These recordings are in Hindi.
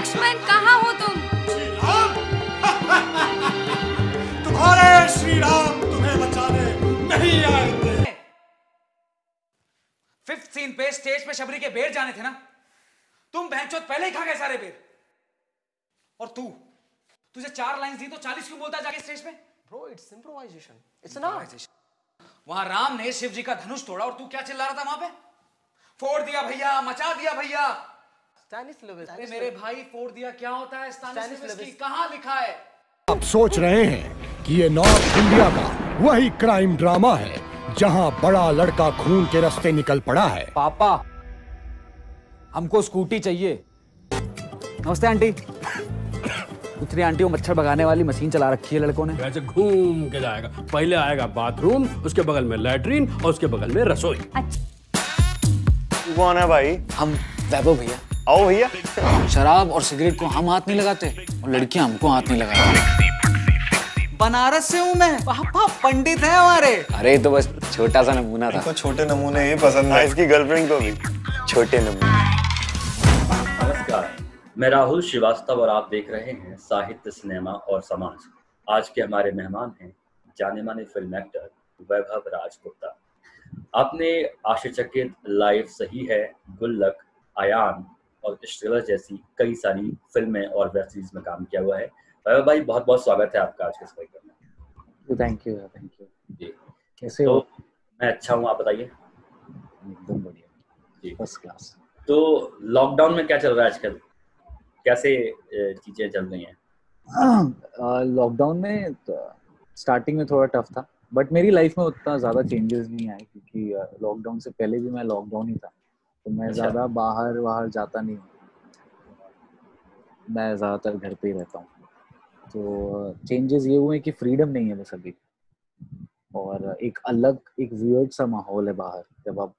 लक्ष्मण कहाँ हो तुम? श्री राम तुम्हारे श्री राम तुम्हें बचाने नहीं आए थे। फिफ्थ सीन पे स्टेज पे शबरी के बेर जाने थे ना, तुम बहनचोद पहले ही खा गए सारे बेर। और तुझे 4 लाइंस दी तो 40 क्यों बोलता जाके स्टेज पे? Bro it's improvisation, it's an art. वहां राम ने शिव जी का धनुष तोड़ा और तू क्या चिल्ला रहा था वहां पे? फोड़ दिया भैया, मचा दिया भैया। अरे मेरे भाई फोड़ दिया क्या होता है? स्टैनिस्लोवस्की कहाँ लिखा है? आप सोच रहे हैं कि ये नॉर्थ इंडिया का वही क्राइम ड्रामा है जहाँ बड़ा लड़का खून के रास्ते निकल पड़ा है। पापा हमको स्कूटी चाहिए। नमस्ते आंटी। उतनी आंटी वो मच्छर भगाने वाली मशीन चला रखी है लड़कों ने। ऐसे घूम के जाएगा, पहले आएगा बाथरूम, उसके बगल में लैट्रिन और उसके बगल में रसोई। कौन है भाई? हम वैभव भैया। आओ भैया। शराब और सिगरेट को हम हाथ नहीं लगाते और लड़कियां हमको हाथ नहीं लगाती। बनारस से हूँ मैं, पापा पंडित है हमारे। अरे तो बस छोटा सा नमूना था। छोटे नमूने ही पसंद है इसकी गर्लफ्रेंड को भी, छोटे नमूने। नमस्कार, मैं राहुल श्रीवास्तव और आप देख रहे हैं साहित्य, सिनेमा और समाज। आज के हमारे मेहमान हैं जाने माने फिल्म एक्टर वैभव राज गुप्ता। आपने आश्चर्यचकित, लाइफ सही है, गुल्लक, आयान और स्ट्रेलर जैसी कई सारी फिल्में और वेब सीरीज में काम किया हुआ है। वैभव भाई बहुत बहुत स्वागत है आपका आज के कार्यक्रम में। थैंक यू जी। कैसे हो? मैं अच्छा हूँ, आप बताइए। एकदम बढ़िया जी, फर्स्ट क्लास। तो लॉकडाउन में क्या चल रहा है आजकल, कैसे चीजें चल रही हैं? लॉकडाउन में स्टार्टिंग में थोड़ा टफ था, बट मेरी लाइफ में उतना ज़्यादा चेंजेस नहीं आए क्योंकि लॉकडाउन से पहले भी मैं लॉकडाउन ही था, तो मैं ज़्यादा बाहर जाता नहीं, मैं ज़्यादातर घर पे ही रहता हूँ। तो चेंजेस ये हुए कि फ्रीडम नहीं है बस अभी, और एक वियर्ड सा माहौल है बाहर। जब आप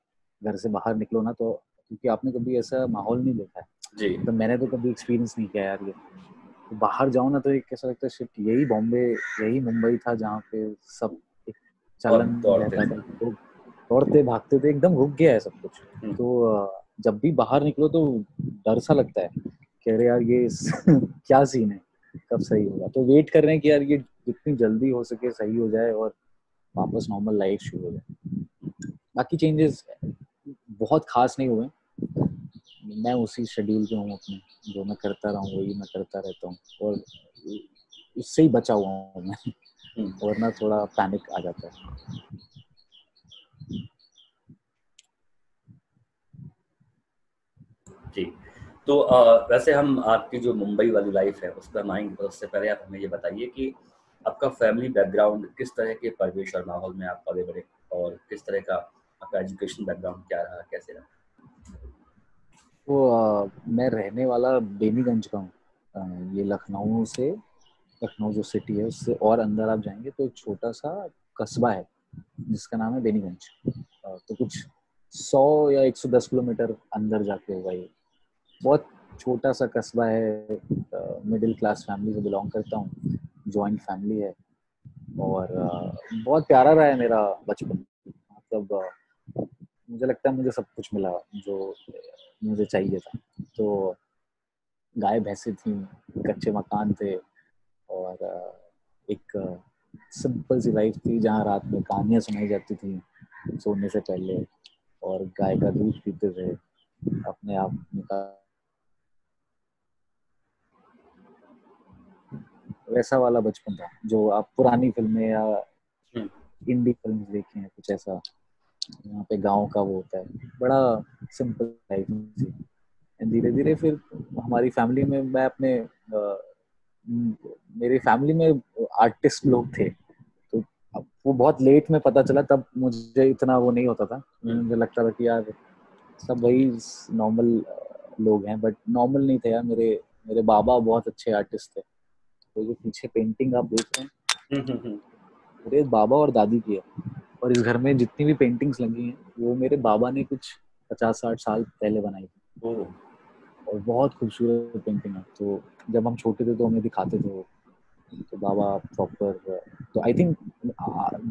घर से बाहर निकलो ना, तो क्योंकि आपने कभी ऐसा माहौल नहीं देखा है जी, तो मैंने तो कभी एक्सपीरियंस नहीं किया यार ये। तो बाहर जाओ ना तो एक कैसा लगता है, शिट यही बॉम्बे, यही मुंबई था जहाँ पे सब चलन दौड़ते भागते थे, एकदम रुक गया है सब कुछ। तो जब भी बाहर निकलो तो डर सा लगता है कि अरे यार ये क्या सीन है, कब सही होगा। तो वेट कर रहे हैं कि यार ये जितनी जल्दी हो सके सही हो जाए और वापस नॉर्मल लाइफ शुरू हो जाए। बाकी चेंजेस बहुत खास नहीं हुए, मैं उसी शेड्यूल पे हूँ अपने, जो मैं करता रहूँ वही मैं करता रहता हूँ और उससे ही बचा हुआ हूँ मैं, वरना थोड़ा पैनिक आ जाता है जी। तो वैसे हम आपकी जो मुंबई वाली लाइफ है उस पर हम आएंगे, तो उससे पहले आप हमें ये बताइए कि आपका फैमिली बैकग्राउंड किस तरह के परिवेश और माहौल में आप पले बड़े, और किस तरह का आपका एजुकेशन बैकग्राउंड क्या रहा, कैसे रहा? तो मैं रहने वाला बेनीगंज का हूँ। ये लखनऊ जो सिटी है उससे और अंदर आप जाएंगे तो एक छोटा सा कस्बा है जिसका नाम है बेनीगंज। तो कुछ 100 या 110 किलोमीटर अंदर जाके होगा ये। बहुत छोटा सा कस्बा है, मिडिल क्लास फैमिली से बिलोंग करता हूँ, जॉइंट फैमिली है। और बहुत प्यारा रहा है मेरा बचपन, मतलब मुझे लगता है मुझे सब कुछ मिला जो मुझे चाहिए था। तो गाय भैंसे थी, कच्चे मकान थे और एक सिंपल सी लाइफ थी जहाँ रात में कहानियाँ सुनाई जाती थी सोने से पहले, और गाय का दूध पीते थे अपने आप निकाल। वैसा वाला बचपन था जो आप पुरानी फिल्में या इंडी फिल्म देखे हैं, कुछ ऐसा यहाँ पे गांव का वो होता है, बड़ा सिंपल लाइफ थी। धीरे धीरे फिर हमारी फैमिली में मैं अपने मेरी फैमिली में आर्टिस्ट लोग थे, तो वो बहुत लेट में पता चला, तब मुझे इतना वो नहीं होता था, मुझे लगता था कि यार सब वही नॉर्मल लोग हैं, बट नॉर्मल नहीं थे यार। मेरे बाबा बहुत अच्छे आर्टिस्ट थे, तो जो पीछे पेंटिंग आप देख रहे हैं मेरे बाबा और दादी की है, और इस घर में जितनी भी पेंटिंग्स लगी हैं वो मेरे बाबा ने कुछ 50-60 साल पहले बनाई थी, और बहुत खूबसूरत पेंटिंग है। तो जब हम छोटे थे तो हमें दिखाते थे वो, तो बाबा प्रॉपर। तो आई थिंक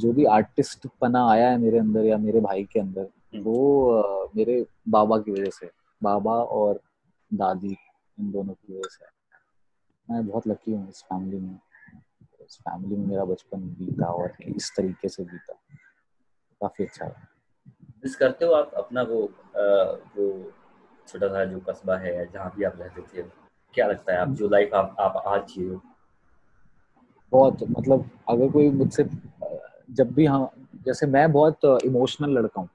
जो भी आर्टिस्ट पना आया है मेरे अंदर या मेरे भाई के अंदर, वो मेरे बाबा की वजह से, बाबा और दादी इन दोनों की वजह से। मैं बहुत लकी हूँ इस फैमिली में, इस फैमिली में मेरा बचपन बीता और इस तरीके से बीता, काफी अच्छा रहा। मिस करते हो आप अपना वो छोटा सा जो कस्बा है जहाँ भी आप रहते थे? क्या लगता है आप जो लाइफ आप आज जी रहे हो? बहुत, मतलब अगर कोई मुझसे जब भी, हाँ जैसे मैं बहुत इमोशनल लड़का हूँ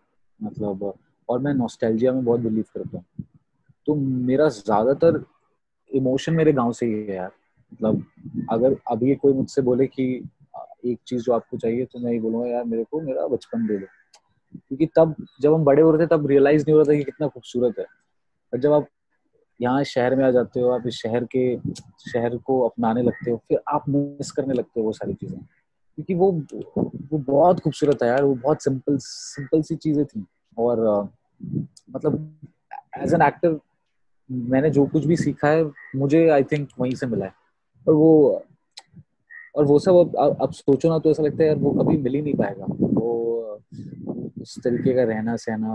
मतलब, और मैं नॉस्टैल्जिया में बहुत बिलीव करता हूँ, तो मेरा ज़्यादातर इमोशन मेरे गांव से ही है यार। मतलब अगर अभी कोई मुझसे बोले कि एक चीज़ जो आपको चाहिए, तो मैं ही बोलूँगा यार मेरे को मेरा बचपन दे दो, क्योंकि तब जब हम बड़े हो रहे थे तब रियलाइज़ नहीं हो रहा था कि कितना खूबसूरत है। पर जब आप यहाँ शहर में आ जाते हो, आप इस शहर को अपनाने लगते हो, फिर आप मिस करने लगते हो वो सारी चीज़ें, क्योंकि वो बहुत खूबसूरत है यार। वो बहुत सिंपल सी चीज़ें थी। और मतलब एज एन एक्टर मैंने जो कुछ भी सीखा है मुझे आई थिंक वहीं से मिला है। और वो सब अब सोचो ना तो ऐसा लगता है यार वो कभी मिल ही नहीं पाएगा। वो उस तरीके का रहना सहना,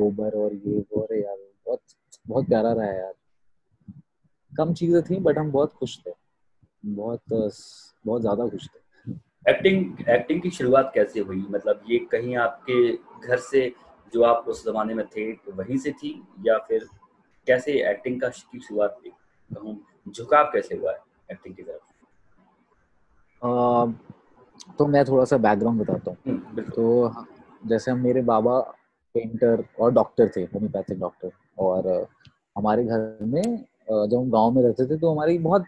गोबर और ये वो, अरे यार बहुत प्यारा रहा है यार। कम चीजें थी बट हम बहुत खुश थे, बहुत ज्यादा खुश थे। एक्टिंग की शुरुआत कैसे हुई? मतलब ये कहीं आपके घर से जो आप उस जमाने में थे वहीं से थी, या फिर कैसे एक्टिंग का की शुरुआत हुई? झुकाव कैसे हुआ है एक्टिंग की तरफ? तो मैं थोड़ा सा बैकग्राउंड बताता हूँ। तो जैसे मेरे बाबा पेंटर और डॉक्टर थे, होम्योपैथिक डॉक्टर, और हमारे घर में जब हम गांव में रहते थे तो हमारी बहुत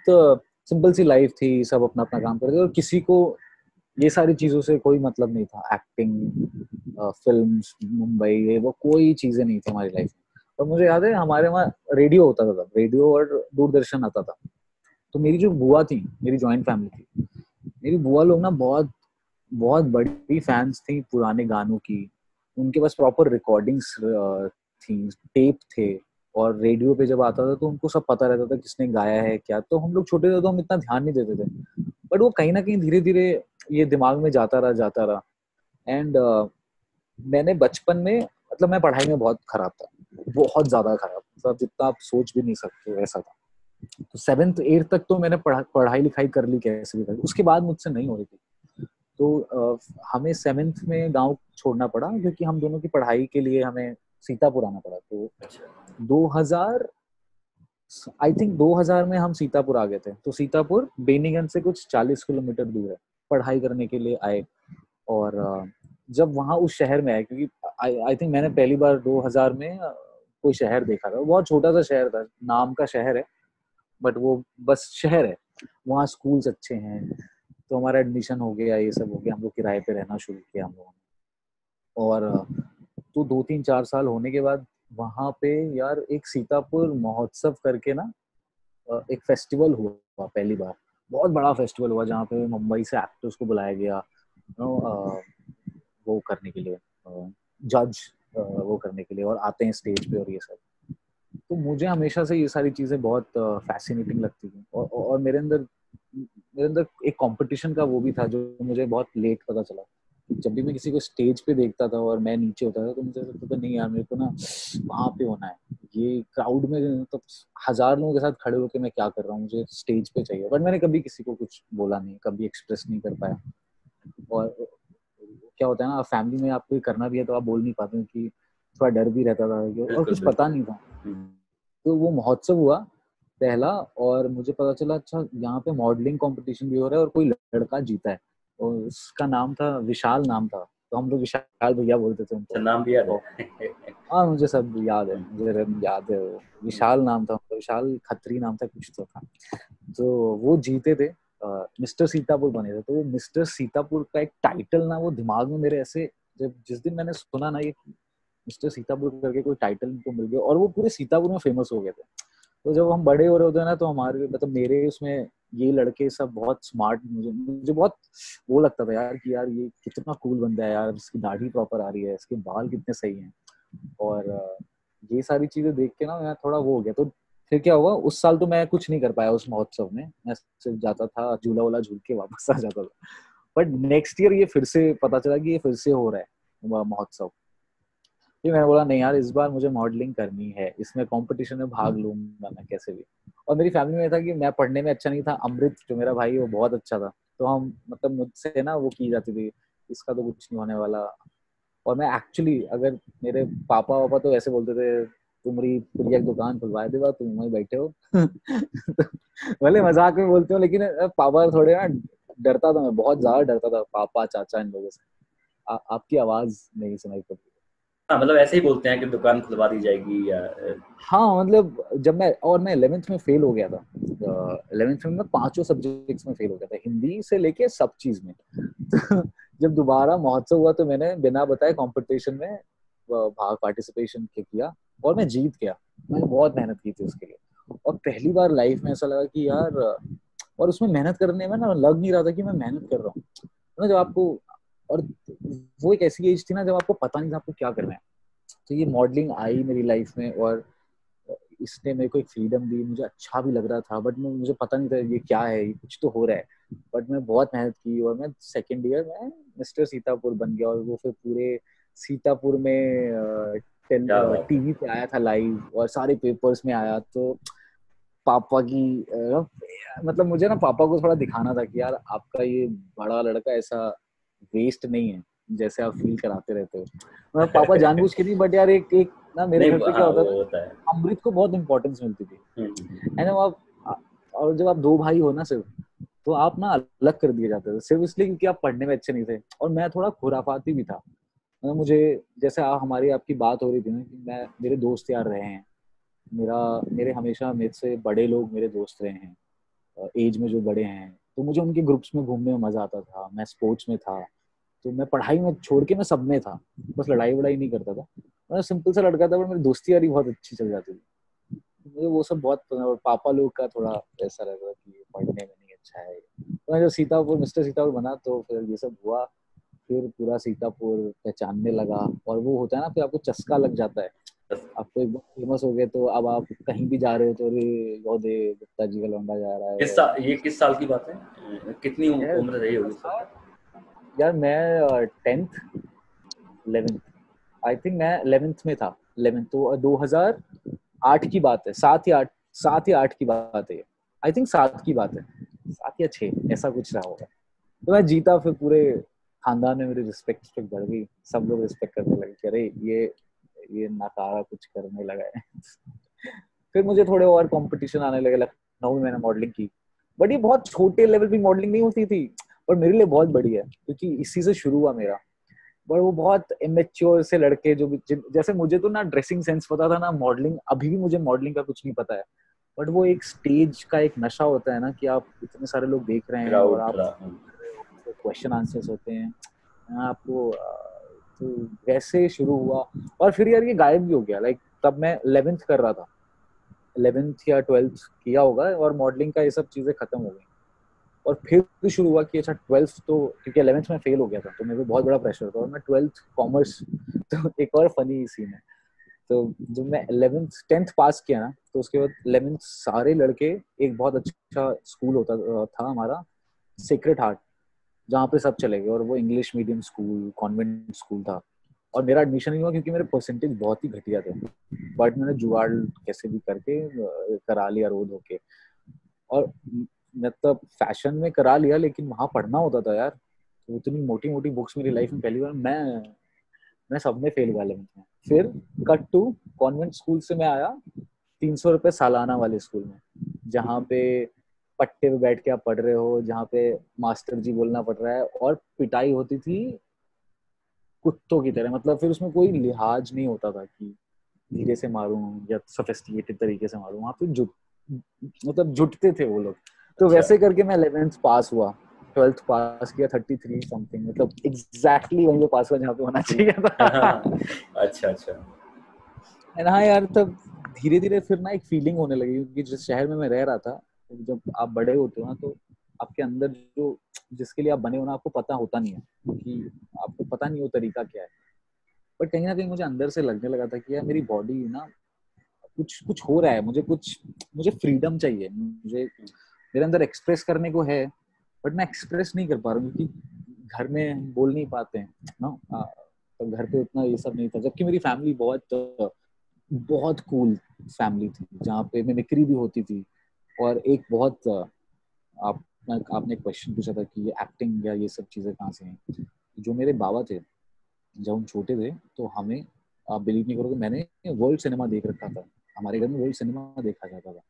सिंपल सी लाइफ थी। सब अपना अपना काम करते थे और किसी को ये सारी चीज़ों से कोई मतलब नहीं था। एक्टिंग, फिल्म्स, मुंबई, ये वो कोई चीज़ें नहीं थी हमारी लाइफ में। तो मुझे याद है हमारे वहाँ रेडियो होता था, रेडियो और दूरदर्शन आता था। तो मेरी जो बुआ थी, मेरी जॉइंट फैमिली थी, मेरी बुआ लोग ना बहुत बड़ी फैंस थी पुराने गानों की। उनके पास प्रॉपर रिकॉर्डिंग्स थी, टेप थे, और रेडियो पे जब आता था तो उनको सब पता रहता था किसने गाया है क्या। तो हम लोग छोटे थे तो हम इतना ध्यान नहीं देते थे, बट वो कहीं ना कहीं धीरे धीरे ये दिमाग में जाता रहा। एंड मैंने बचपन में, मतलब मैं पढ़ाई में बहुत खराब था, बहुत ज़्यादा खराब, मतलब जितना आप सोच भी नहीं सकते वैसा था। तो 7th-8th तक तो मैंने पढ़ाई लिखाई कर ली कैसे भी कर। उसके बाद मुझसे नहीं हो रही थी, तो हमें 7th में गाँव छोड़ना पड़ा क्योंकि हम दोनों की पढ़ाई के लिए हमें सीतापुर आना पड़ा। तो 2000 में हम सीतापुर आ गए थे। तो सीतापुर बेनीगंज से कुछ 40 किलोमीटर दूर है। पढ़ाई करने के लिए आए और जब वहाँ उस शहर में आए, क्योंकि आई थिंक मैंने पहली बार 2000 में कोई शहर देखा था। बहुत छोटा सा शहर था, नाम का शहर है बट वो बस शहर है। वहाँ स्कूल्स अच्छे हैं, तो हमारा एडमिशन हो गया, ये सब हो गया, हम लोग किराए पर रहना शुरू किया हम लोगों ने। और तो 2-3-4 साल होने के बाद वहाँ पे यार एक सीतापुर महोत्सव करके ना एक फेस्टिवल हुआ, पहली बार बहुत बड़ा फेस्टिवल हुआ जहाँ पे मुंबई से एक्टर्स को बुलाया गया वो करने के लिए, जज वो करने के लिए, और आते हैं स्टेज पे और ये सब। तो मुझे हमेशा से ये सारी चीज़ें बहुत फैसिनेटिंग लगती थी। और मेरे अंदर एक कॉम्पिटिशन का वो भी था जो मुझे बहुत लेट पता चला। जब भी मैं किसी को स्टेज पे देखता था और मैं नीचे होता था तो मुझे लगता था नहीं यार मेरे को ना वहाँ पे होना है, ये क्राउड में तो 1000 लोगों के साथ खड़े होकर मैं क्या कर रहा हूँ, मुझे स्टेज पे चाहिए। बट मैंने कभी किसी को कुछ बोला नहीं, कभी एक्सप्रेस नहीं कर पाया। और क्या होता है ना, फैमिली में आपको करना भी है तो आप बोल नहीं पाते, कि थोड़ा डर भी रहता था और कुछ पता नहीं था। तो वो महोत्सव हुआ पहला और मुझे पता चला अच्छा यहाँ पे मॉडलिंग कॉम्पिटिशन भी हो रहा है और कोई लड़का जीता है, और उसका नाम था विशाल, नाम था। तो हम लोग विशाल भैया बोलते थे उनको। नाम भी याद है? हाँ मुझे सब याद है, मुझे याद है वो विशाल नाम था, विशाल खत्री नाम था कुछ तो था। तो वो जीते थे, मिस्टर सीतापुर बने थे। तो वो मिस्टर सीतापुर का एक टाइटल ना वो दिमाग में मेरे ऐसे, जब जिस दिन मैंने सुना ना ये मिस्टर सीतापुर करके कोई टाइटल उनको मिल गया और वो पूरे सीतापुर में फेमस हो गए थे। तो जब हम बड़े हो रहे होते हैं ना तो हमारे, मतलब मेरे उसमें ये लड़के सब बहुत स्मार्ट, मुझे बहुत वो लगता था यार कि यार ये कितना कूल बंदा है यार, इसकी दाढ़ी प्रॉपर आ रही है, इसके बाल कितने सही हैं, और ये सारी चीज़ें देख के ना मैं थोड़ा वो हो गया। तो फिर क्या हुआ, उस साल तो मैं कुछ नहीं कर पाया उस महोत्सव में, मैं सिर्फ जाता था झूला वूला झूल के वापस आ जाता था। बट नेक्स्ट ईयर ये फिर से पता चला कि ये फिर से हो रहा है महोत्सव, फिर मैंने बोला नहीं यार इस बार मुझे मॉडलिंग करनी है, इसमें कॉम्पिटिशन में भाग लूंगा मैं कैसे भी। और मेरी फैमिली में था कि मैं पढ़ने में अच्छा नहीं था, अमृत जो मेरा भाई वो बहुत अच्छा था, तो हम मतलब मुझसे ना वो की जाती थी इसका तो कुछ नहीं होने वाला। और मैं एक्चुअली अगर मेरे पापा वापा तो ऐसे बोलते थे तुम्हारी पूरी दुकान खुलवाए देगा तुम वहीं बैठे हो भले मजाक में बोलते हो, लेकिन पापा थोड़े ना डरता था, मैं बहुत ज्यादा डरता था पापा चाचा इन लोगों से। आपकी आवाज नहीं सुनाई पड़ती। हाँ मतलब ऐसे ही बोलते हैं कि दुकान खुलवा दी जाएगी या हाँ मतलब जब मैं 11th में फेल हो गया था, 11th में मैं 5 सब्जेक्ट्स में फेल हो गया था, हिंदी से लेके सब चीज में तो जब दोबारा महोत्सव हुआ तो मैंने बिना बताए कंपटीशन में भाग पार्टिसिपेशन किया और मैं जीत गया। मैंने बहुत मेहनत की थी उसके लिए और पहली बार लाइफ में ऐसा लगा कि यार, और उसमें मेहनत करने में ना लग नहीं रहा था कि मैं मेहनत कर रहा हूँ। जब आपको, और वो एक ऐसी एज थी ना जब आपको पता नहीं था आपको क्या करना है, तो ये मॉडलिंग आई मेरी लाइफ में और इसने मेरे को एक फ्रीडम दी, मुझे अच्छा भी लग रहा था बट मुझे पता नहीं था ये क्या है, ये कुछ तो हो रहा है। बट मैं बहुत मेहनत की और मैं सेकेंड ईयर में मिस्टर सीतापुर बन गया और वो फिर पूरे सीतापुर में टीवी पे आया था लाइव और सारे पेपर्स में आया। तो पापा की मतलब मुझे ना पापा को थोड़ा दिखाना था कि यार आपका ये बड़ा लड़का ऐसा वेस्ट नहीं है जैसे आप फील कराते रहते हो। मतलब पापा जानबूझ के नहीं, बट यार एक एक ना मेरे घर पे क्या होता है अमृत को बहुत इम्पोर्टेंस मिलती थी है ना। और जब आप दो भाई हो ना सिर्फ, तो आप ना अलग कर दिए जाते थे सिर्फ इसलिए क्योंकि आप पढ़ने में अच्छे नहीं थे और मैं थोड़ा खुराफाती भी था। मुझे जैसे हमारी आपकी बात हो रही थी ना कि मैं मेरे दोस्त यार रहे हैं, मेरे हमेशा मेरे से बड़े लोग मेरे दोस्त रहे हैं एज में जो बड़े हैं, तो मुझे उनके ग्रुप्स में घूमने में मजा आता था। मैं स्पोर्ट्स में था तो मैं पढ़ाई में छोड़ के मैं सब में था, बस लड़ाई वड़ाई नहीं करता था, मैं सिंपल सा लड़का था बट मेरी दोस्ती यारी बहुत अच्छी चल जाती थी। मुझे वो सब बहुत पसंद। और पापा लोग का थोड़ा ऐसा लग रहा कि पढ़ने में नहीं अच्छा है। तो मैं जब सीतापुर मिस्टर सीतापुर बना तो फिर ये सब हुआ, फिर पूरा सीतापुर पहचानने लगा और वो होता है ना फिर आपको चस्का लग जाता है, आपको एक बार फेमस हो गए तो अब आप कहीं भी जा रहे हो तो अरे गुप्ता जी का लौंडा जा रहा है। ये किस साल की बात है, कितनी उम्र रही होगी? यार मैं 11th में था, 11th तो 2008 की बात है, 7 या 8 की बात है, आई थिंक 7 की बात है, 7 या 6 ऐसा कुछ रहा होगा। तो मैं जीता, फिर पूरे खानदान में मेरी रिस्पेक्ट बढ़ गई, सब लोग रिस्पेक्ट करने लगे कि अरे ये नाकारा कुछ करने लगा है फिर मुझे थोड़े और कंपटीशन आने लगे। लखनऊ में मैंने मॉडलिंग की बट ये बहुत छोटे लेवल पे मॉडलिंग नहीं होती थी और मेरे लिए बहुत बड़ी है क्योंकि इसी से शुरू हुआ मेरा। बट वो बहुत इमेच्योर से लड़के जैसे मुझे तो ना ड्रेसिंग सेंस पता था ना मॉडलिंग, अभी भी मुझे मॉडलिंग का कुछ नहीं पता है बट वो एक स्टेज का एक नशा होता है ना कि आप इतने सारे लोग देख रहे हैं और आप क्वेश्चन आंसर्स होते हैं आपको, तो वैसे शुरू हुआ। और फिर यार ये गायब भी हो गया, लाइक तब मैं 11th कर रहा था, 11th या 12th किया होगा और मॉडलिंग का ये सब चीज़ें खत्म हो गई। और फिर शुरू हुआ कि अच्छा 12th तो, क्योंकि 11th में फेल हो गया था तो मेरे पे बहुत बड़ा प्रेशर था और मैं 12th कॉमर्स, तो एक और फनी सीन है। तो जब मैं 10th पास किया ना तो उसके बाद 11th सारे लड़के, एक बहुत अच्छा स्कूल होता था हमारा सीक्रेट हार्ट जहाँ पे सब चले गए और वो English medium school convent school था और मेरा एडमिशन नहीं हुआ क्योंकि मेरे परसेंटेज बहुत ही घटिया थे बट मैंने जुगाड़ कैसे भी करके करा लिया रोड होके, और मतलब फैशन में करा लिया लेकिन वहाँ पढ़ना होता था यार। तो उतनी मोटी मोटी बुक्स मेरी लाइफ में पहली बार, मैं सब में फेल हुआ 11th में। फिर कट टू कॉन्वेंट स्कूल से मैं आया 300 रुपये सालाना वाले स्कूल में, जहाँ पे पट्टे पे बैठ के आप पढ़ रहे हो, जहाँ पे मास्टर जी बोलना पड़ रहा है और पिटाई होती थी कुत्तों की तरह। मतलब फिर उसमें कोई लिहाज नहीं होता था कि धीरे से मारूं या सोफिस्टिकेटेड तरीके से मारूं, वहाँ पे जुटते थे वो लोग। तो वैसे करके मैं 11th पास हुआ, 12th पास किया 33 समथिंग, मतलब एग्जैक्टली वहीं पे पास हुआ जहाँ पे होना चाहिए था अच्छा अच्छा। हाँ यार तब धीरे धीरे फिर ना एक फीलिंग होने लगी क्योंकि जिस शहर में मैं रह रहा था, जब आप बड़े होते हो ना तो आपके अंदर जो जिसके लिए आप बने हो ना आपको पता होता नहीं है कि आपको पता नहीं वो तरीका क्या है। बट कहीं ना कहीं मुझे अंदर से लगने लगा था कि यार मेरी बॉडी ना कुछ हो रहा है, मुझे फ्रीडम चाहिए, मेरे अंदर एक्सप्रेस करने को है बट मैं एक्सप्रेस नहीं कर पा रहा हूँ क्योंकि घर में बोल नहीं पाते हैं ना, तो घर पे उतना ये सब नहीं था, जबकि मेरी फैमिली बहुत बहुत कूल फैमिली थी जहाँ पे मिमिक्री भी होती थी। और एक बहुत आपने एक क्वेश्चन पूछा था कि ये एक्टिंग या ये सब चीज़ें कहाँ से हैं। जो मेरे बाबा थे जब हम छोटे थे तो हमें, आप बिलीव नहीं करोगे, मैंने वर्ल्ड सिनेमा देख रखा था। हमारे घर में वर्ल्ड सिनेमा देखा जाता था।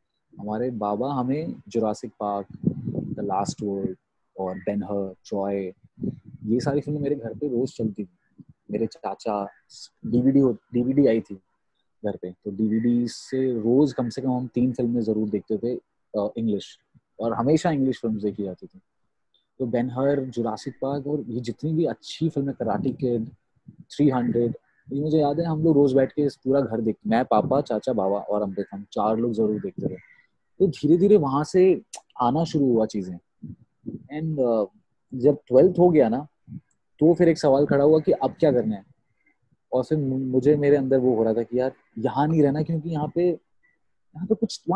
हमारे बाबा हमें Jurassic Park, the Lost World और बेन हर, ट्रॉय, ये सारी फिल्में मेरे घर पे रोज चलती थी। मेरे चाचा, डीवीडी आई थी घर पे, तो डीवीडी से रोज कम से कम हम 3 फिल्में जरूर देखते थे इंग्लिश, और हमेशा इंग्लिश फिल्म देखी जाती थी। तो बेन हर, जुरासिक पार्क और ये जितनी भी अच्छी फिल्में, कराटे किड, 300, ये मुझे याद है हम लोग रोज बैठ के पूरा घर देखते, मैं, पापा, चाचा, बाबा और अमृत, हम 4 लोग जरूर देखते थे। तो धीरे धीरे वहाँ से आना शुरू हुआ चीज़ें। एंड जब 12th हो गया ना, तो फिर एक सवाल खड़ा हुआ कि अब क्या करना है। और फिर मुझे, मेरे अंदर वो हो रहा था कि यार यहाँ नहीं रहना, क्योंकि वहाँ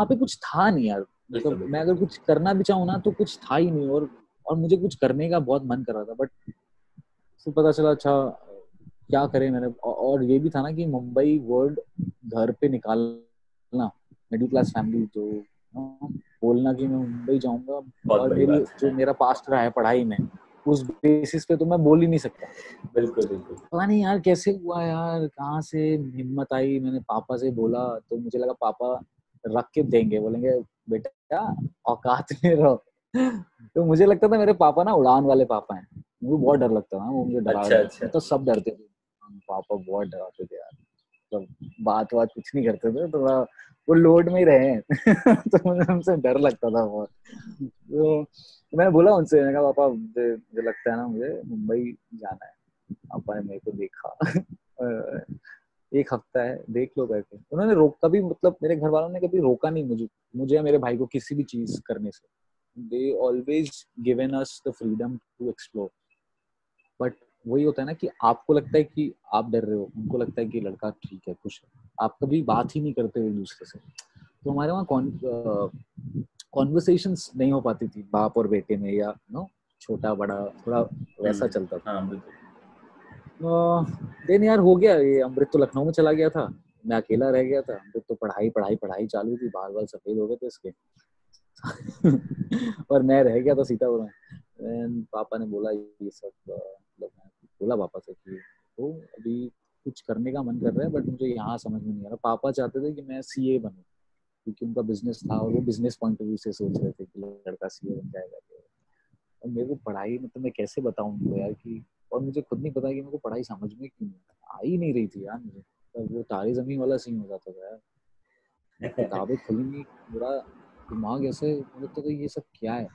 पे कुछ था नहीं यार। मतलब मैं अगर कुछ करना भी चाहूँ ना तो कुछ था ही नहीं, और मुझे कुछ करने का बहुत मन कर रहा था। बट फिर पता चला अच्छा क्या करें मैंने, और ये भी था ना कि मुंबई वर्ड घर पे निकालना, मिडिल क्लास फैमिली, जो बोलना कि मैं मुंबई जाऊंगा और मेरी जो मेरा पास्ट रहा है पढ़ाई में, उस बेसिस पे तो मैं बोल ही नहीं सकता। बिल्कुल बिल्कुल। पता नहीं यार कैसे हुआ यार, कहाँ से हिम्मत आई। मैंने पापा से बोला तो मुझे लगा पापा रख के देंगे, बोलेंगे बेटा औकात में रहो। तो मुझे लगता था मेरे पापा ना उड़ान वाले पापा है, मुझे बहुत डर लगता था, वो मुझे डरा, तो सब डरते थे, पापा बहुत डराते थे यार, तो बात कुछ नहीं करते थे, थोड़ा वो लोड में ही रहे हैं। तो मुझे उनसे डर लगता था बहुत। तो मैंने बोला उनसे, मैंने कहा पापा मुझे लगता है ना मुझे मुंबई जाना है। पापा ने मेरे को देखा, 1 हफ्ता है देख लो करके, उन्होंने रोका भी, मतलब मेरे घर वालों ने कभी रोका नहीं मुझे या मेरे भाई को किसी भी चीज करने से। They always given us the freedom to explore. But वही होता है ना कि आपको लगता है कि आप डर रहे हो, उनको लगता है कि लड़का ठीक है, खुश है, आप कभी बात ही नहीं करते हो दूसरे से। तो हमारे वहाँ कॉन्वर्सेशंस नहीं हो पाती थी बाप और बेटे में, या नो छोटा बड़ा, थोड़ा वैसा चलता था। देन यार हो गया ये, अमृत तो लखनऊ में चला गया था, मैं अकेला रह गया था। अमृत तो पढ़ाई चालू थी, बाल सफेद हो गए थे इसके। और मैं रह गया था सीतापुर में। पापा ने बोला ये सब, बोला पापा से कि तो अभी कुछ करने का मन कर रहा है बट मुझे यहाँ समझ में नहीं आ रहा। पापा चाहते थे कि मैं सीए बनूं, क्योंकि उनका बिजनेस था और वो बिजनेस पॉइंट ऑफ व्यू से सोच रहे थे कि लड़का सीए बन जाएगा। और मेरे को पढ़ाई, मतलब मैं कैसे बताऊं उनको यार कि, और मुझे खुद नहीं पता कि मेरे को पढ़ाई समझ में क्यों आई नहीं रही थी यार। मुझे तब वो तारे जमीन वाला सीन हो जाता था यार, किताबें खुली, पूरा दिमाग ऐसे, मतलब ये सब क्या है।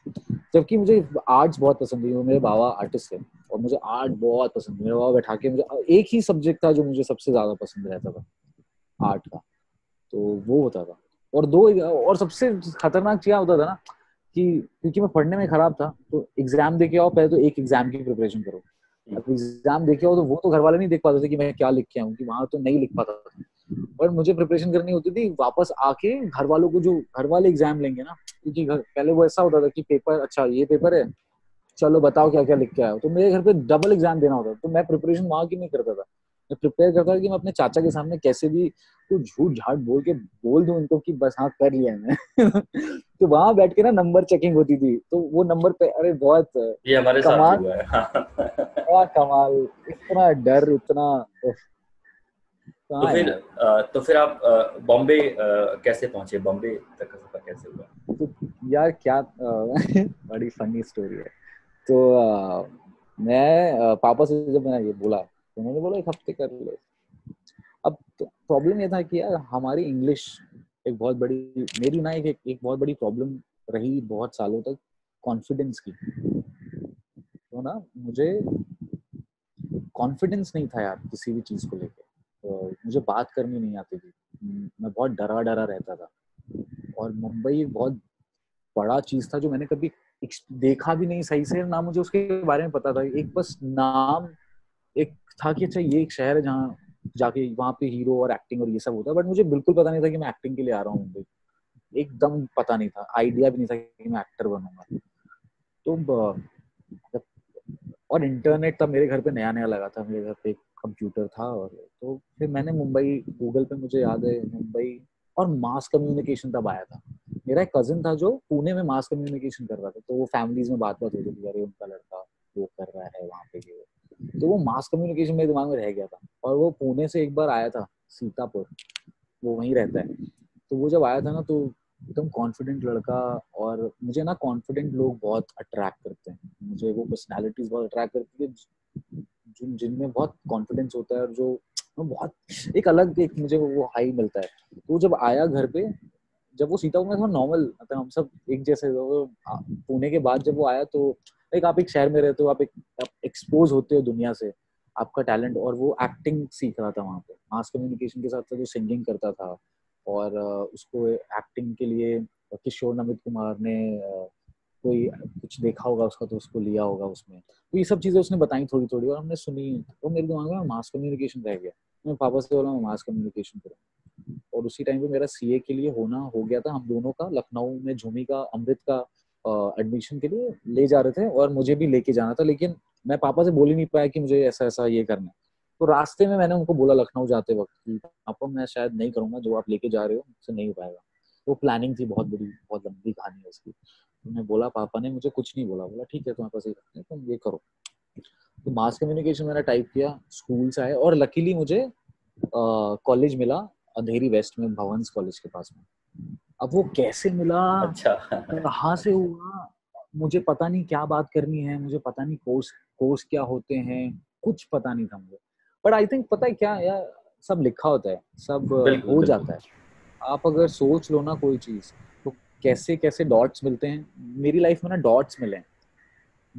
जबकि मुझे आर्ट्स बहुत पसंद थी, मेरे बाबा आर्टिस्ट थे और मुझे आर्ट बहुत पसंद। मेरे बाबा बैठा के, मुझे एक ही सब्जेक्ट था जो मुझे सबसे ज्यादा पसंद रहता था, आर्ट का, तो वो होता था। और और सबसे खतरनाक क्या होता था ना कि क्योंकि मैं पढ़ने में खराब था, तो एग्जाम देके आओ, पहले तो एक एग्जाम की प्रिपरेशन करो, एग्जाम देके आओ, तो वो तो घर वाले नहीं देख पाते थे कि मैं क्या लिख के आऊँ, कि वहां तो नहीं लिख पाता था। और मुझे प्रिपरेशन करनी होती थी वापस आके घर वालों को, जो घर वाले एग्जाम लेंगे ना, क्योंकि पहले वो ऐसा होता था कि पेपर, अच्छा ये पेपर है, चलो बताओ क्या क्या लिख के आया, तो मेरे घर पे डबल एग्जाम देना होता था। तो मैं प्रिपरेशन वहां की नहीं करता था, मैं प्रिपेयर करता था कि मैं अपने चाचा के सामने कैसे भी कुछ झूठ झाट बोल के बोल दूं उनको कि बस हाँ कर लिया मैं। तो वहां बैठ के ना नंबर चेकिंग होती थी, तो वो नंबर पे, अरे बहुत ये हमारे साथ हुआ है। कमाल, इतना डर, इतना। तो फिर आप बॉम्बे कैसे पहुंचे, बॉम्बे तक का सफर कैसे हुआ? तो यार क्या बड़ी फनी स्टोरी है। तो मैं पापा से जब मैंने ये बोला तो उन्होंने बोला 1 हफ्ते कर लो। अब प्रॉब्लम ये था कि यार हमारी इंग्लिश एक बहुत बड़ी, मेरी ना एक बहुत बड़ी प्रॉब्लम रही बहुत सालों तक, कॉन्फिडेंस की। तो ना मुझे कॉन्फिडेंस नहीं था यार किसी भी चीज़ को लेकर, मुझे बात करनी नहीं आती थी, मैं बहुत डरा रहता था। और मुंबई एक बहुत बड़ा चीज़ था जो मैंने कभी देखा भी नहीं सही से, ना मुझे उसके बारे में पता था। एक बस नाम एक था कि अच्छा ये एक शहर है जहाँ जाके वहाँ पे हीरो और एक्टिंग और ये सब होता है, बट मुझे बिल्कुल पता नहीं था कि मैं एक्टिंग के लिए आ रहा हूँ मुंबई, एकदम पता नहीं था, आइडिया भी नहीं था कि मैं एक्टर बनूंगा। तो और इंटरनेट तब मेरे घर पे नया लगा था। मेरे घर पे कंप्यूटर था। और तो फिर मैंने मुंबई, गूगल पे मुझे याद है मुंबई और मास कम्युनिकेशन तब आया था। मेरा एक कज़न था जो पुणे में मास कम्युनिकेशन कर रहा था, तो वो फैमिलीज में बात होती थी, अरे उनका लड़का वो कर रहा है वहाँ पे, तो वो मास कम्युनिकेशन मेरे दिमाग में रह गया था। और वो पुणे से एक बार आया था सीतापुर, वो वहीं रहता है, तो वो जब आया था ना तो एकदम कॉन्फिडेंट लड़का, और मुझे ना कॉन्फिडेंट लोग बहुत अट्रैक्ट करते हैं, मुझे वो पर्सनैलिटीज बहुत अट्रैक्ट करती है जिनमें बहुत कॉन्फिडेंस होता है और जो बहुत एक अलग एक मुझे वो हाई मिलता है। तो जब आया घर पे, जब वो सीतापुर में थोड़ा नॉर्मल, मतलब हम सब एक जैसे, पुणे के बाद जब वो आया तो लाइक आप एक शहर में रहते हो, आप एक एक्सपोज होते हो दुनिया से, आपका टैलेंट, और वो एक्टिंग सीख रहा था वहाँ पे मास कम्युनिकेशन के साथ साथ, वो सिंगिंग करता था और उसको एक्टिंग के लिए किशोर नमित कुमार ने कोई कुछ देखा होगा उसका तो उसको लिया होगा उसमें, तो ये सब चीज़ें उसने बताई थोड़ी थोड़ी और हमने सुनी। तो मेरे दिमाग में मास कम्युनिकेशन रह गया, मैं पापा से बोला मैं मास कम्युनिकेशन करूँ। और उसी टाइम पे मेरा सीए के लिए होना हो गया था, हम दोनों का लखनऊ में झूमी का अमृत का एडमिशन के लिए ले जा रहे थे और मुझे भी लेके जाना था, लेकिन मैं पापा से बोल ही नहीं पाया कि मुझे ऐसा ऐसा ये करना है। तो रास्ते में मैंने उनको बोला लखनऊ जाते वक्त कि पापा मैं शायद नहीं करूँगा, जो आप लेके जा रहे हो मुझसे नहीं हो पाएगा। वो प्लानिंग थी बहुत बड़ी, बहुत लंबी कहानी है उसकी। उन्होंने बोला, पापा ने मुझे कुछ नहीं बोला, बोला ठीक है तुम्हारे पास ये, तुम ये करो। तो मास कम्युनिकेशन मैंने टाइप किया, स्कूल से आए और लकीली मुझे कॉलेज मिला अंधेरी वेस्ट में, भवंस कॉलेज के पास में। अब वो कैसे मिला, अच्छा कहाँ से हुआ, मुझे पता नहीं क्या बात करनी है, मुझे पता नहीं कोर्स क्या होते हैं, कुछ पता नहीं था मुझे। बट आई थिंक पता है क्या यार, सब लिखा होता है, सब हो जाता है, आप अगर सोच लो ना कोई चीज तो कैसे कैसे डॉट्स मिलते हैं। मेरी लाइफ में ना डॉट्स मिले,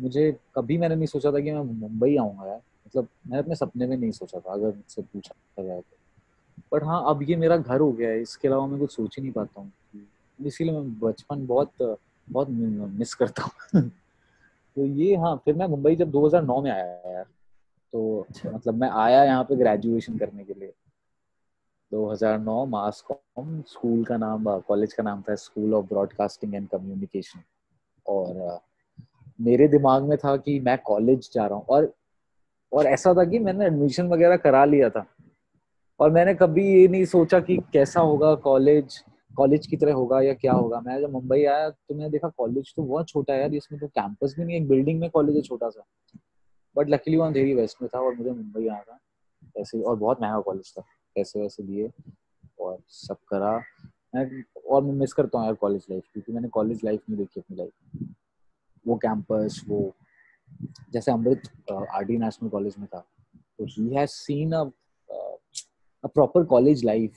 मुझे कभी मैंने नहीं सोचा था कि मैं मुंबई आऊँगा यार, मतलब मैंने अपने सपने में नहीं सोचा था अगर मुझसे पूछा जाए तो। बट हाँ, अब ये मेरा घर हो गया है, इसके अलावा मैं कुछ सोच ही नहीं पाता हूँ, इसीलिए मैं बचपन बहुत मिस करता हूँ। तो ये हाँ, फिर मैं मुंबई जब 2009 में आया यार, तो मतलब मैं आया यहाँ पे ग्रेजुएशन करने के लिए। 2009 मास कॉम, स्कूल का नाम, कॉलेज का नाम था school of broadcasting and communication. और मेरे दिमाग में था कि मैं कॉलेज जा रहा हूँ, और ऐसा था कि मैंने एडमिशन वगैरह करा लिया था और मैंने कभी ये नहीं सोचा कि कैसा होगा, कॉलेज की तरह होगा या क्या होगा। मैं जब मुंबई आया तो मैंने देखा कॉलेज तो बहुत छोटा है यार, इसमें तो कैंपस भी नहीं, एक बिल्डिंग में कॉलेज है छोटा सा। बट लकीली वो अंधेरी वेस्ट में था और मुझे मुंबई आया था ऐसे, और बहुत महंगा कॉलेज था, पैसे वैसे दिए और सब करा। और मैं मिस करता हूँ यार कॉलेज लाइफ, क्योंकि मैंने कॉलेज लाइफ नहीं देखी अपनी लाइफ, वो कैंपस, वो जैसे अमृत आर.डी. नेशनल कॉलेज में था तो he has seen a proper college life.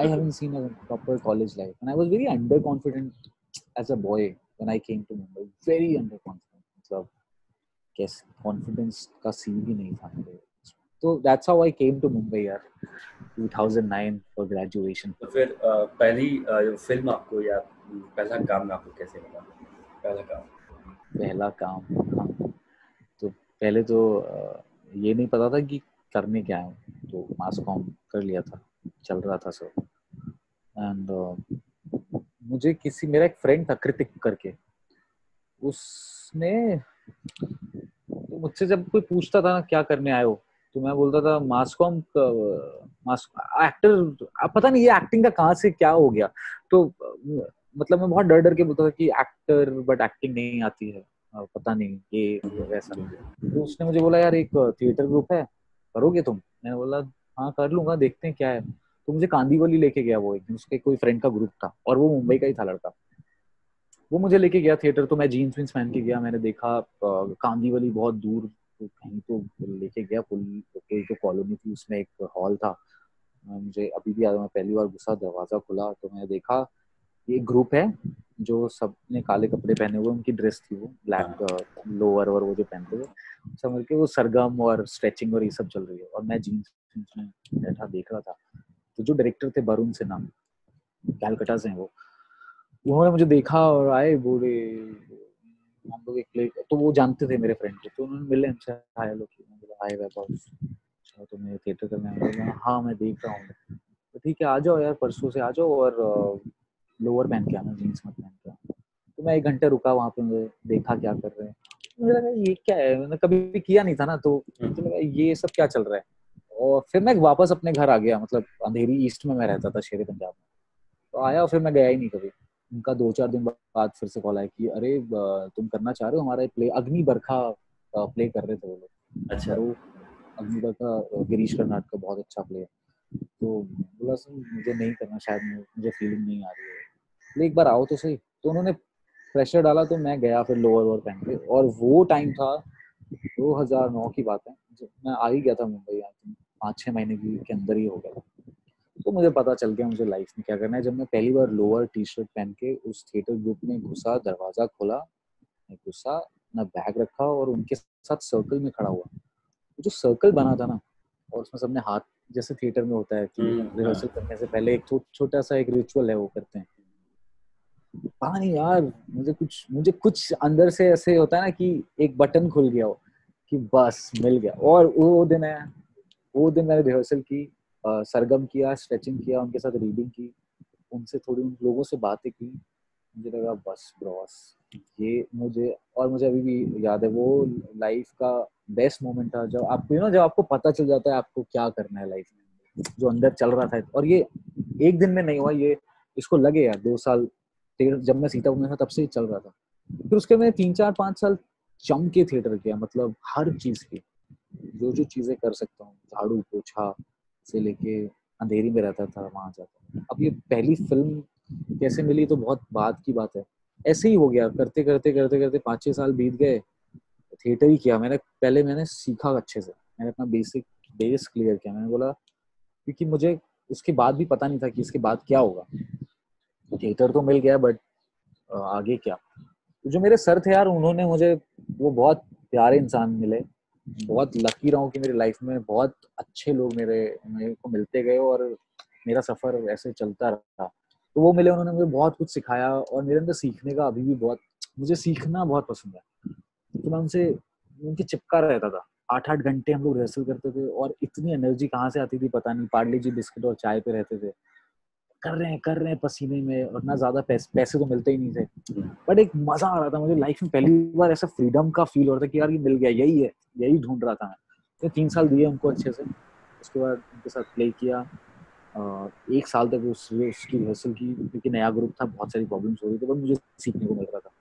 I haven't seen a proper college life, and I was very underconfident as a boy when I came to Mumbai. Very underconfident, मतलब कैसे confidence का सीन भी नहीं था मेरे। So that's how I came to Mumbai यार, 2009 for graduation. तो फिर पहली film आपको, या पहला काम आपको कैसे मिला? पहला काम, तो पहले तो ये नहीं पता था कि करने क्या है, तो मास कॉम कर लिया था, चल रहा था सब। एंड मुझे मेरा एक फ्रेंड था कृतिक करके, उसने तो मुझसे जब कोई पूछता था क्या करने आए हो तो मैं बोलता था मास कॉम, एक्टर। आप पता नहीं ये एक्टिंग का कहाँ से क्या हो गया, तो मतलब मैं बहुत डर के बोलता था कि एक्टर, बट एक्टिंग नहीं आती है, पता नहीं ये वैसा। तो उसने मुझे बोला यार एक थिएटर ग्रुप है, करोगे तुम? मैंने बोला हाँ कर लूंगा, देखते हैं क्या है। तो मुझे कांदीवली लेके गया वो एक दिन, उसके कोई फ्रेंड का ग्रुप था और वो मुंबई का ही था लड़का, वो मुझे लेके गया थिएटर। तो मैं जीन्स वीन्स पहन के गया, मैंने देखा कांदीवली बहुत दूर कहीं तो लेके गया, कोई तो कॉलोनी थी उसमें एक हॉल था, मुझे अभी भी याद है मैं पहली बार घुसा, दरवाजा खुला तो मैंने देखा ये ग्रुप है जो सब ने काले कपड़े पहने हुए, उनकी ड्रेस थी वो ब्लैक लोअर और वो जो पहनते थे समझ के, वो सरगम और स्ट्रेचिंग और ये सब चल रही है, और मैं जीन्स में बैठा देख रहा था। तो जो डायरेक्टर थे वरुण से नाम, कैलकाटा से हैं वो, उन्होंने मुझे देखा और आए, बोले हम लोग एक प्ले, तो वो जानते थे मेरे फ्रेंड को, तो उन्होंने मिले हमसे, हाय हेलो, हाय वैभव तुम्हें थिएटर करना? हाँ मैं देख रहा हूँ। तो ठीक है आ जाओ यार, परसों से आ जाओ और लोअर पहन के आना, जीन्स मत पहन के आना। तो मैं 1 घंटे रुका वहाँ पे, मुझे देखा क्या कर रहे हैं, मुझे लगा ये क्या है, मैंने कभी भी किया नहीं था ना, तो मुझे लगा ये सब क्या चल रहा है। और फिर मैं वापस अपने घर आ गया, मतलब अंधेरी ईस्ट में मैं रहता था शेरे पंजाब में, तो आया और फिर मैं गया ही नहीं कभी। उनका 2-4 दिन बाद फिर से कॉल आया कि अरे तुम करना चाह रहे हो हमारा प्ले, अग्नि बरखा प्ले कर रहे थे वो लोग। अच्छा। वो अग्नि बरखा गिरीश कर्नाट का बहुत अच्छा प्ले है, तो बोला सर मुझे नहीं करना, शायद मुझे फीलिंग नहीं आ रही है, एक बार आओ तो सही। तो उन्होंने प्रेशर डाला तो मैं गया फिर लोअर वोअर पहन के, और वो टाइम था 2009 की बात है, मैं आ ही गया था मुंबई, यहाँ 5-6 महीने के अंदर ही हो गया था। तो मुझे पता चल गया मुझे लाइफ में क्या करना है। जब मैं पहली बार लोअर टी-शर्ट पहन के उस थिएटर ग्रुप में घुसा, दरवाजा खोला, मैं घुसा, अपना बैग रखा और उनके साथ सर्कल में खड़ा हुआ। जो सर्कल बना था ना, और उसमें सबने हाथ, जैसे थिएटर में होता है कि रिहर्सल करने से पहले एक छोटा सा एक रिचुअल है वो करते हैं। पता नहीं यार, मुझे कुछ अंदर से ऐसे होता है ना कि एक बटन खुल गया हो कि बस मिल गया। और वो दिन मैंने रिहर्सल की, सरगम किया, स्ट्रेचिंग किया, उनके साथ रीडिंग की, उनसे थोड़ी उन लोगों से बातें की। मुझे लगा बस ब्रॉस ये मुझे अभी भी याद है वो लाइफ का बेस्ट मोमेंट था, जब आपको जब आपको पता चल जाता है आपको क्या करना है लाइफ में, जो अंदर चल रहा था। और ये एक दिन में नहीं हुआ, ये इसको लगे यार 2 साल, जब मैं सीतापुर में था तब से ही चल रहा था। फिर उसके मैंने 3-4-5 साल जम के थिएटर किया, मतलब हर चीज की, जो चीजें कर सकता हूँ, झाड़ू पोछा से लेके, अंधेरी में रहता था वहां जाता। अब ये पहली फिल्म कैसे मिली तो बहुत बात की बात है, ऐसे ही हो गया करते करते करते करते 5-6 साल बीत गए। थिएटर ही किया मैंने, पहले मैंने सीखा अच्छे से, मैंने अपना बेसिक बेस क्लियर किया, मैंने बोला, क्योंकि मुझे उसके बाद भी पता नहीं था कि इसके बाद क्या होगा। थिएटर तो मिल गया बट आगे क्या। तो जो मेरे सर थे यार, उन्होंने मुझे, वो बहुत प्यारे इंसान मिले, बहुत लकी रहा हूँ कि मेरी लाइफ में बहुत अच्छे लोग मेरे को मिलते गए और मेरा सफर ऐसे चलता रहा। तो वो मिले, उन्होंने मुझे बहुत कुछ सिखाया और मेरे अंदर सीखने का अभी भी बहुत, मुझे सीखना बहुत पसंद है। तो मैं उनके चिपका रहता था, 8-8 घंटे हम लोग रिहर्सल करते थे और इतनी एनर्जी कहाँ से आती थी पता नहीं, पार्ले जी बिस्किट और चाय पे रहते थे, कर रहे हैं पसीने में, और ना ज्यादा पैसे तो मिलते ही नहीं थे, बट एक मजा आ रहा था। मुझे लाइफ में पहली बार ऐसा फ्रीडम का फील हो रहा था कि यार ये मिल गया, यही है, यही ढूंढ रहा था मैं। तो 3 साल दिए उनको अच्छे से, उसके बाद उनके साथ प्ले किया, 1 साल तक उसकी रिहर्सल की, क्योंकि नया ग्रुप था, बहुत सारी प्रॉब्लम्स हो रही थी, बट मुझे सीखने को मिल रहा था।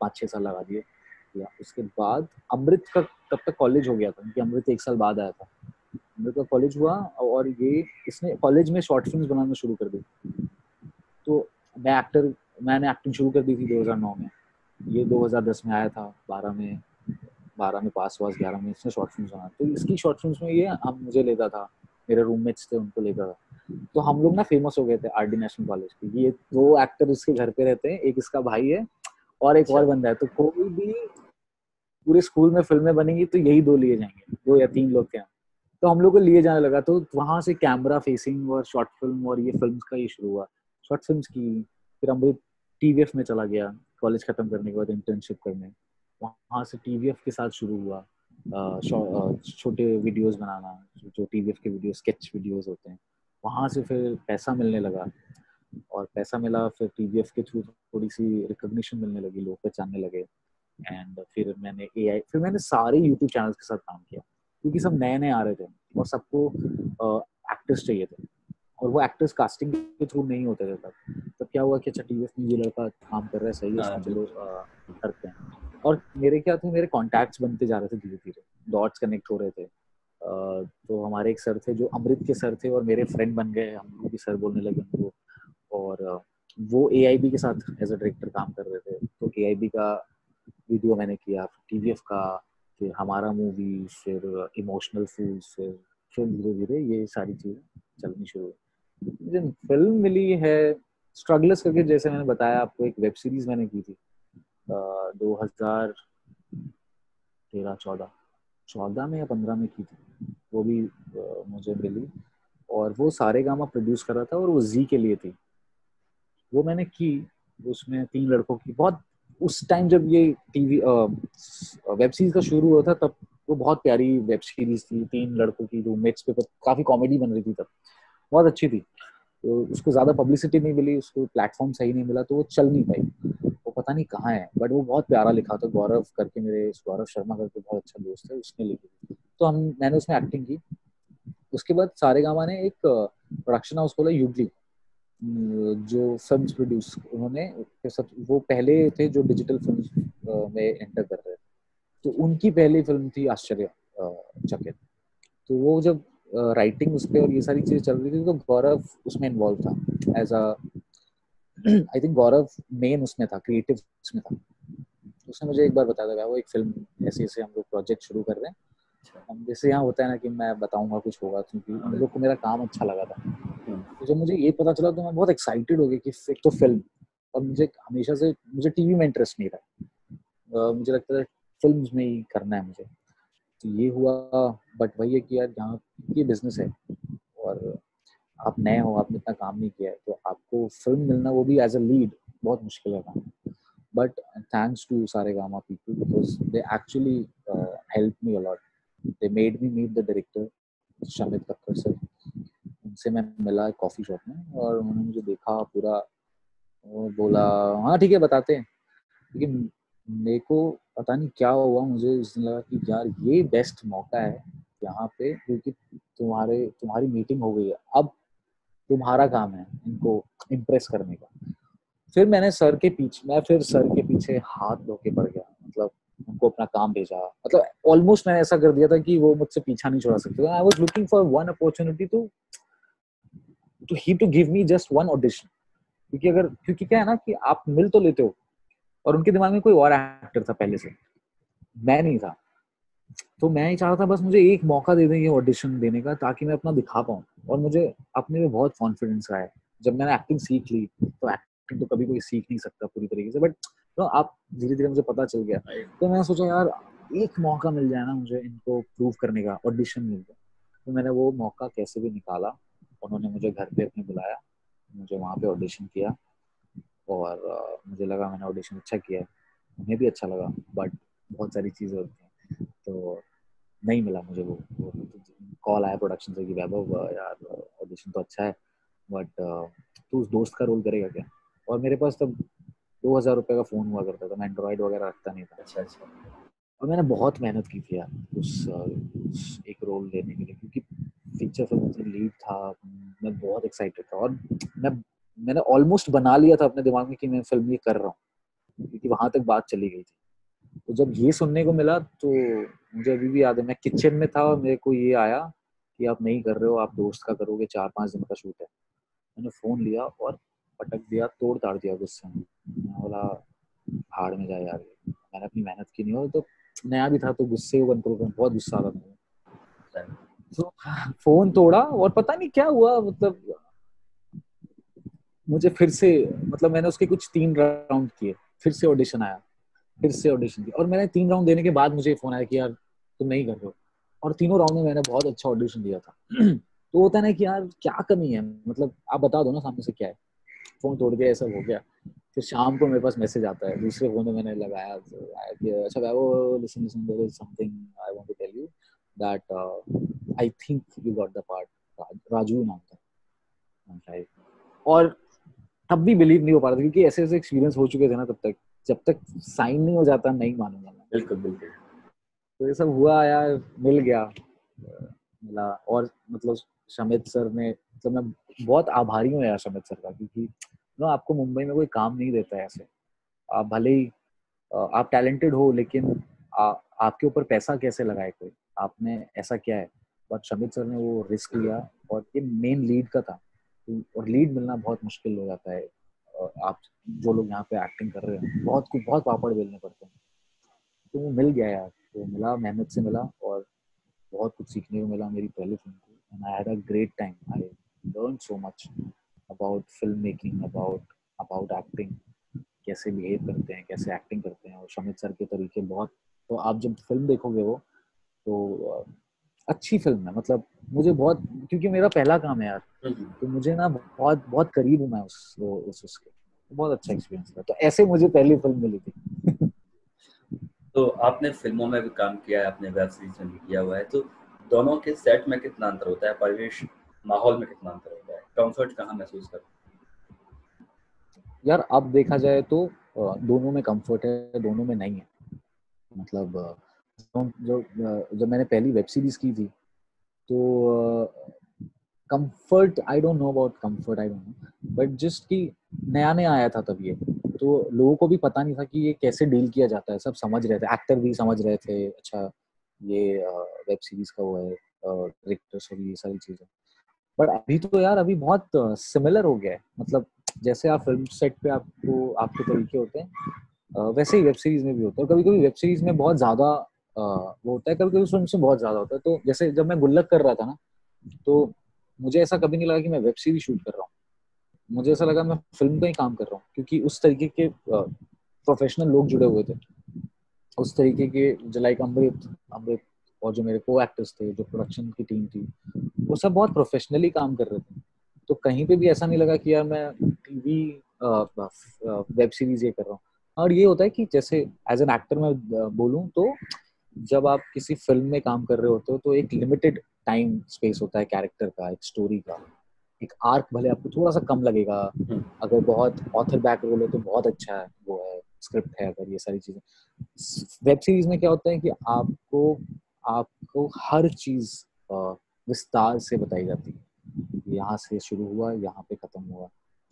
5-6 साल लगा दिए। उसके बाद अमृत का तब तक कॉलेज हो गया था, क्योंकि अमृत 1 साल बाद आया था, अमृत का कॉलेज हुआ और ये इसने कॉलेज में शॉर्ट फिल्म बनाना शुरू कर दी। तो मैंने एक्टिंग शुरू कर दी थी 2009 में, ये 2010 में आया था, 12 में पास 11 में इसने शॉर्ट फिल्म बनाया। तो इसकी शॉर्ट फिल्म में ये हम मुझे लेता था, मेरे रूममेट्स थे उनको लेता था, तो हम लोग ना फेमस हो गए थे आर डी नेशनल कॉलेज के। ये 2 एक्टर इसके घर पे रहते हैं, एक इसका भाई है और एक और बंदा है, तो कोई भी पूरे स्कूल में फिल्में बनेंगी तो यही 2 लिए जाएंगे, 2 या 3 लोग थे। तो हम लोग को लिए जाने लगा, तो वहां से कैमरा फेसिंग और शॉर्ट फिल्म और ये फिल्म्स का ये शुरू हुआ, शॉर्ट फिल्म्स की। फिर हम लोग टीवीएफ में चला गया कॉलेज खत्म करने के बाद इंटर्नशिप करने, वहाँ से टीवीएफ के साथ शुरू हुआ छोटे वीडियोस बनाना, जो टीवीएफ के वीडियो स्केच वीडियोस होते हैं, वहाँ से फिर पैसा मिलने लगा और पैसा मिला, फिर टीवीएफ के थ्रू थोड़ी सी रिकॉग्निशन मिलने लगी, लोग पहचानने लगे। एंड फिर मैंने मैंने सारे यूट्यूब चैनल्स के साथ काम किया, क्योंकि सब नए नए आ रहे थे और सबको एक्टर्स चाहिए थे, और वो एक्टर्स कास्टिंग के थ्रू नहीं होते थे तब क्या हुआ कि अच्छा टीवीएफ में ये लड़का काम कर रहा है, सही है, चलो करते हैं। और मेरे क्या थे, मेरे कॉन्टैक्ट्स बनते जा रहे थे, धीरे धीरे डॉट्स कनेक्ट हो रहे थे। तो हमारे एक सर थे जो अमृत के सर थे और मेरे फ्रेंड बन गए, हम लोग भी सर बोलने लगे उनको, और वो AIB के साथ एज अ डायरेक्टर काम कर रहे थे। तो AIB का वीडियो मैंने किया, TVF का, फिर हमारा मूवी, फिर इमोशनल फूल्स, फिर धीरे धीरे ये सारी चीज़ें चलनी शुरू हुई। मुझे फिल्म मिली है स्ट्रगलर्स करके, जैसे मैंने बताया आपको, एक वेब सीरीज मैंने की थी 2013-14 में या 15 में की थी, वो भी मुझे मिली, और वो सारेगामा प्रोड्यूस कर रहा था और वो जी के लिए थी, वो मैंने की। उसमें 3 लड़कों की बहुत, उस टाइम जब ये वेब सीरीज का शुरू हुआ था तब वो बहुत प्यारी वेब सीरीज थी, 3 लड़कों की रूममेट्स पे, काफी कॉमेडी बन रही थी तब, बहुत अच्छी थी। तो उसको ज्यादा पब्लिसिटी नहीं मिली, उसको प्लेटफॉर्म सही नहीं मिला, तो वो चल नहीं पाई, वो पता नहीं कहाँ है, बट वो बहुत प्यारा लिखा था। गौरव करके, मेरे गौरव शर्मा करके बहुत अच्छा दोस्त है, उसने लिखी। तो मैंने उसमें एक्टिंग की, उसके बाद सारेगामा ने एक प्रोडक्शन हाउस खोला यूडली, जो फिल्म प्रोड्यूस उन्होंने वो पहले थे जो डिजिटल फिल्म में एंटर कर रहे थे, तो उनकी पहली फिल्म थी आश्चर्य चकित। तो वो जब राइटिंग उस पर और ये सारी चीज़ें चल रही थी तो गौरव उसमें इन्वॉल्व था as a, I think Gaurav main उसमें था, क्रिएटिव उसमें था। उसने मुझे एक बार बताया था वो एक फिल्म ऐसे ऐसे हम लोग प्रोजेक्ट शुरू कर रहे हैं, हम जैसे यहाँ होता है ना कि मैं बताऊँगा कुछ होगा, क्योंकि उन लोग को मेरा काम अच्छा लगा था। तो जब मुझे ये पता चला तो मैं बहुत एक्साइटेड हो गया कि एक तो फिल्म, और मुझे हमेशा से मुझे टीवी में इंटरेस्ट नहीं रहा, मुझे लगता था फिल्म में ही करना है मुझे, तो ये हुआ। बट वही है कि यार यहाँ ये बिजनेस है और आप नए हो, आपने इतना काम नहीं किया है, तो आपको फिल्म मिलना वो भी एज अ लीड बहुत मुश्किल है काम। But thanks to Saregama people because they actually helped me a lot. They made me meet the director, Shamit Kakkar sir. उनसे मैं मिला एक कॉफ़ी शॉप में और उन्होंने मुझे देखा पूरा और बोला हाँ ठीक है बताते हैं। लेकिन मेरे को पता नहीं क्या हुआ, मुझे उस दिन लगा कि यार ये बेस्ट मौका है यहाँ पे, क्योंकि तुम्हारी मीटिंग हो गई है, अब तुम्हारा काम है इनको इम्प्रेस करने का। फिर मैंने सर के पीछे हाथ धो के पड़ गया, मतलब उनको अपना काम भेजा, मतलब ऑलमोस्ट मैंने ऐसा कर दिया था कि वो मुझसे पीछा नहीं छुड़ा सकते। I was looking for one opportunity to give me just one audition, क्योंकि क्या है ना कि आप मिल तो लेते हो और उनके दिमाग में कोई और एक्टर था पहले से, मैं नहीं था। तो मैं ही चाह रहा था बस मुझे एक मौका दे दें ऑडिशन देने का ताकि मैं अपना दिखा पाऊँ, और मुझे अपने में बहुत कॉन्फिडेंस आया। जब मैंने एक्टिंग सीख ली तो तो कभी कोई सीख नहीं सकता पूरी तरीके से, बट तो आप धीरे धीरे मुझे पता चल गया। तो मैंने सोचा यार एक मौका मिल जाए ना मुझे इनको प्रूव करने का, ऑडिशन मिल जाए। तो मैंने वो मौका कैसे भी निकाला, उन्होंने मुझे घर पे अपने बुलाया, मुझे वहाँ पे ऑडिशन किया और मुझे लगा मैंने ऑडिशन अच्छा किया, उन्हें भी अच्छा लगा, बट बहुत सारी चीज़ें होती हैं तो नहीं मिला मुझे वो कॉल आया प्रोडक्शन से कि वैभव यार ऑडिशन तो अच्छा है बट तू उस दोस्त का रोल करेगा क्या। और मेरे पास तब 2000 रुपये का फ़ोन हुआ करता था, मैं एंड्रॉयड वगैरह रखता नहीं था। अच्छा अच्छा। और मैंने बहुत मेहनत की थी यार उस एक रोल लेने के लिए, क्योंकि फीचर फिल्म में लीड था, मैं बहुत एक्साइटेड था और मैंने ऑलमोस्ट बना लिया था अपने दिमाग में कि मैं फिल्म ये कर रहा हूँ, क्योंकि वहाँ तक बात चली गई थी। तो जब ये सुनने को मिला तो मुझे अभी भी याद है मैं किचन में था और मेरे को ये आया कि आप नहीं कर रहे हो, आप दोस्त का करोगे, 4-5 दिन का शूट है। मैंने फ़ोन लिया और पटक दिया, तोड़ ताड़ दिया गुस्से में। मैं बोला भाड़ में जाए यार, मैंने अपनी मेहनत की नहीं, और तो नया भी था तो गुस्से को कंट्रोल करना बहुत गुस्सा आ रहा था। तो फोन तोड़ा और पता नहीं क्या हुआ, मतलब मुझे फिर से, मतलब मैंने उसके कुछ 3 राउंड किए, फिर से ऑडिशन आया, फिर से ऑडिशन किया और मैंने 3 राउंड देने के बाद मुझे फोन आया कि यार तुम नहीं कर रहे हो। और 3 राउंड में मैंने बहुत अच्छा ऑडिशन दिया था। तो होता है ना कि यार क्या कमी है, मतलब आप बता दो ना सामने से क्या है। फोन तोड़ दिया, ऐसा हो गया। फिर शाम को मेरे पास मैसेज आता है, दूसरे फोन में मैंने लगाया कि अच्छा Vaibhav listen there is something I want to tell you that I think you got the part, Raju नाम था। और तब भी बिलीव नहीं हो पा रहा था क्योंकि ऐसे ऐसे एक्सपीरियंस हो चुके थे ना तब तक, जब तक साइन नहीं हो जाता नहीं मानूंगा। बिल्कुल बिल्कुल। तो ये सब हुआ यार, मिल गया, मिला। और मतलब शमित सर ने, मतलब मैं बहुत आभारी हूँ यार शमित सर का, क्योंकि ना आपको मुंबई में कोई काम नहीं देता है ऐसे। आप भले ही आप टैलेंटेड हो लेकिन आपके ऊपर पैसा कैसे लगाए कोई, आपने ऐसा किया है। बट शमित सर ने वो रिस्क लिया और ये मेन लीड का था, और लीड मिलना बहुत मुश्किल हो जाता है। आप जो लोग यहाँ पे एक्टिंग कर रहे हैं बहुत पापड़ बेलने पड़ते हैं, तो वो मिल गया यार। तो मिला, मेहनत से मिला और बहुत कुछ सीखने को मिला मेरी पहली फिल्म को। And I had a great time. I learned so much about filmmaking, about acting, कैसे behave करते हैं, कैसे acting करते हैं। और शमित सर के तरीके बहुत, तो आप जब फिल्म देखोगे वो तो अच्छी फिल्म है। मतलब मुझे बहुत, क्योंकि मेरा पहला काम है यार, तो मुझे ना बहुत करीब हूँ मैं उसके, तो बहुत अच्छा एक्सपीरियंस था। तो ऐसे मुझे पहली फिल्म मिली थी। तो आपने फिल्मों में भी काम किया है, आपने वेब सीरीज में भी किया हुआ है, तो दोनों के सेट में कितना अंतर होता है, परिवेश माहौल में कितना अंतर होता है, कंफर्ट कहाँ महसूस करते हैं? यार अब देखा जाए तो दोनों में कंफर्ट है, दोनों में नहीं है। मतलब जब मैंने पहली वेब सीरीज की थी तो comfort, I don't know about comfort, I don't know, but just कि नया नया आया था तब ये, तो लोगों को भी पता नहीं था कि ये कैसे डील किया जाता है, सब समझ रहे थे, एक्टर भी समझ रहे थे, अच्छा ये वेब सीरीज का वो है, डायरेक्टर्स और ये सारी चीज़ें। बट अभी तो यार अभी बहुत सिमिलर हो गया है, मतलब जैसे आप फिल्म सेट पे आपको आपके तरीके होते हैं वैसे ही वेब सीरीज में भी होता है, और कभी कभी वेब सीरीज में बहुत ज़्यादा वो होता है, कभी कभी फिल्म से बहुत ज़्यादा होता है। तो जैसे जब मैं गुल्लक कर रहा था ना, तो मुझे ऐसा कभी नहीं लगा कि मैं वेब सीरीज शूट कर रहा हूँ, मुझे ऐसा लगा मैं फिल्म का ही काम कर रहा हूँ, क्योंकि उस तरीके के प्रोफेशनल लोग जुड़े हुए थे, उस तरीके के लाइक अमृत और जो मेरे को एक्टर्स थे, जो प्रोडक्शन की टीम थी, वो सब बहुत प्रोफेशनली काम कर रहे थे। तो कहीं पे भी ऐसा नहीं लगा कि यार मैं टीवी वेब सीरीज ये कर रहा हूँ। और ये होता है कि जैसे एज एन एक्टर मैं बोलूँ तो जब आप किसी फिल्म में काम कर रहे होते हो तो एक लिमिटेड टाइम स्पेस होता है कैरेक्टर का, एक स्टोरी का, एक आर्क, भले आपको थोड़ा सा कम लगेगा, अगर बहुत ऑथर बैक रोल है तो बहुत अच्छा है, वो है स्क्रिप्ट है, अगर ये सारी चीज़ें। वेब सीरीज में क्या होता है कि आपको हर चीज़ विस्तार से बताई जाती है, यहाँ से शुरू हुआ, यहाँ पे खत्म हुआ,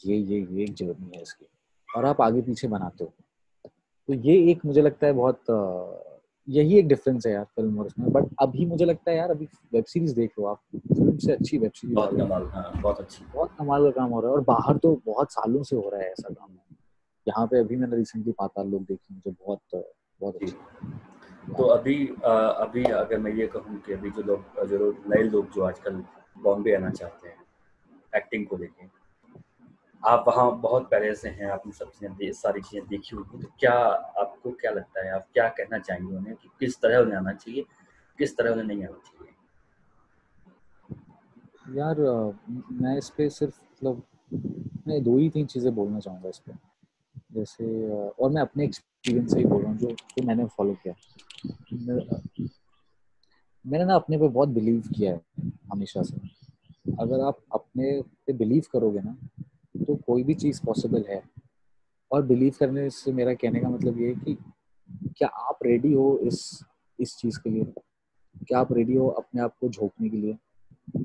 ये एक जर्नी है इसकी, और आप आगे पीछे बनाते हो। तो ये एक मुझे लगता है बहुत यही एक डिफरेंस है यार फिल्म और उसमें। बट अभी मुझे लगता है यार अभी वेब सीरीज देख लो आप, फिल्म से अच्छी वेब सीरीज, बहुत कमाल का काम हो रहा है, और बाहर तो बहुत सालों से हो रहा है ऐसा काम। यहाँ पे अभी मैंने रिसेंटली 5-8 लोग देखे, मुझे बहुत अच्छी। तो अभी अगर मैं ये कहूँ कि अभी जो नए लोग जो आजकल बॉम्बे आना चाहते हैं एक्टिंग को लेके, आप वहाँ बहुत पहले से हैं, आपने सबसे सारी चीज़ें देखी होगी, तो क्या आपको क्या लगता है, आप क्या कहना चाहेंगे उन्हें कि किस तरह उन्हें आना चाहिए, किस तरह उन्हें नहीं आना चाहिए? यार मैं इस पे सिर्फ मतलब मैं 2-3 चीज़ें बोलना चाहूँगा इस पर, जैसे और मैं अपने एक्सपीरियंस से ही बोल रहा हूँ जो मैंने फॉलो किया। मैंने ना अपने पे बहुत बिलीव किया है हमेशा से। अगर आप अपने पे बिलीव करोगे ना तो कोई भी चीज़ पॉसिबल है। और बिलीव करने से मेरा कहने का मतलब ये है कि क्या आप रेडी हो इस चीज़ के लिए, क्या आप रेडी हो अपने आप को झोंकने के लिए?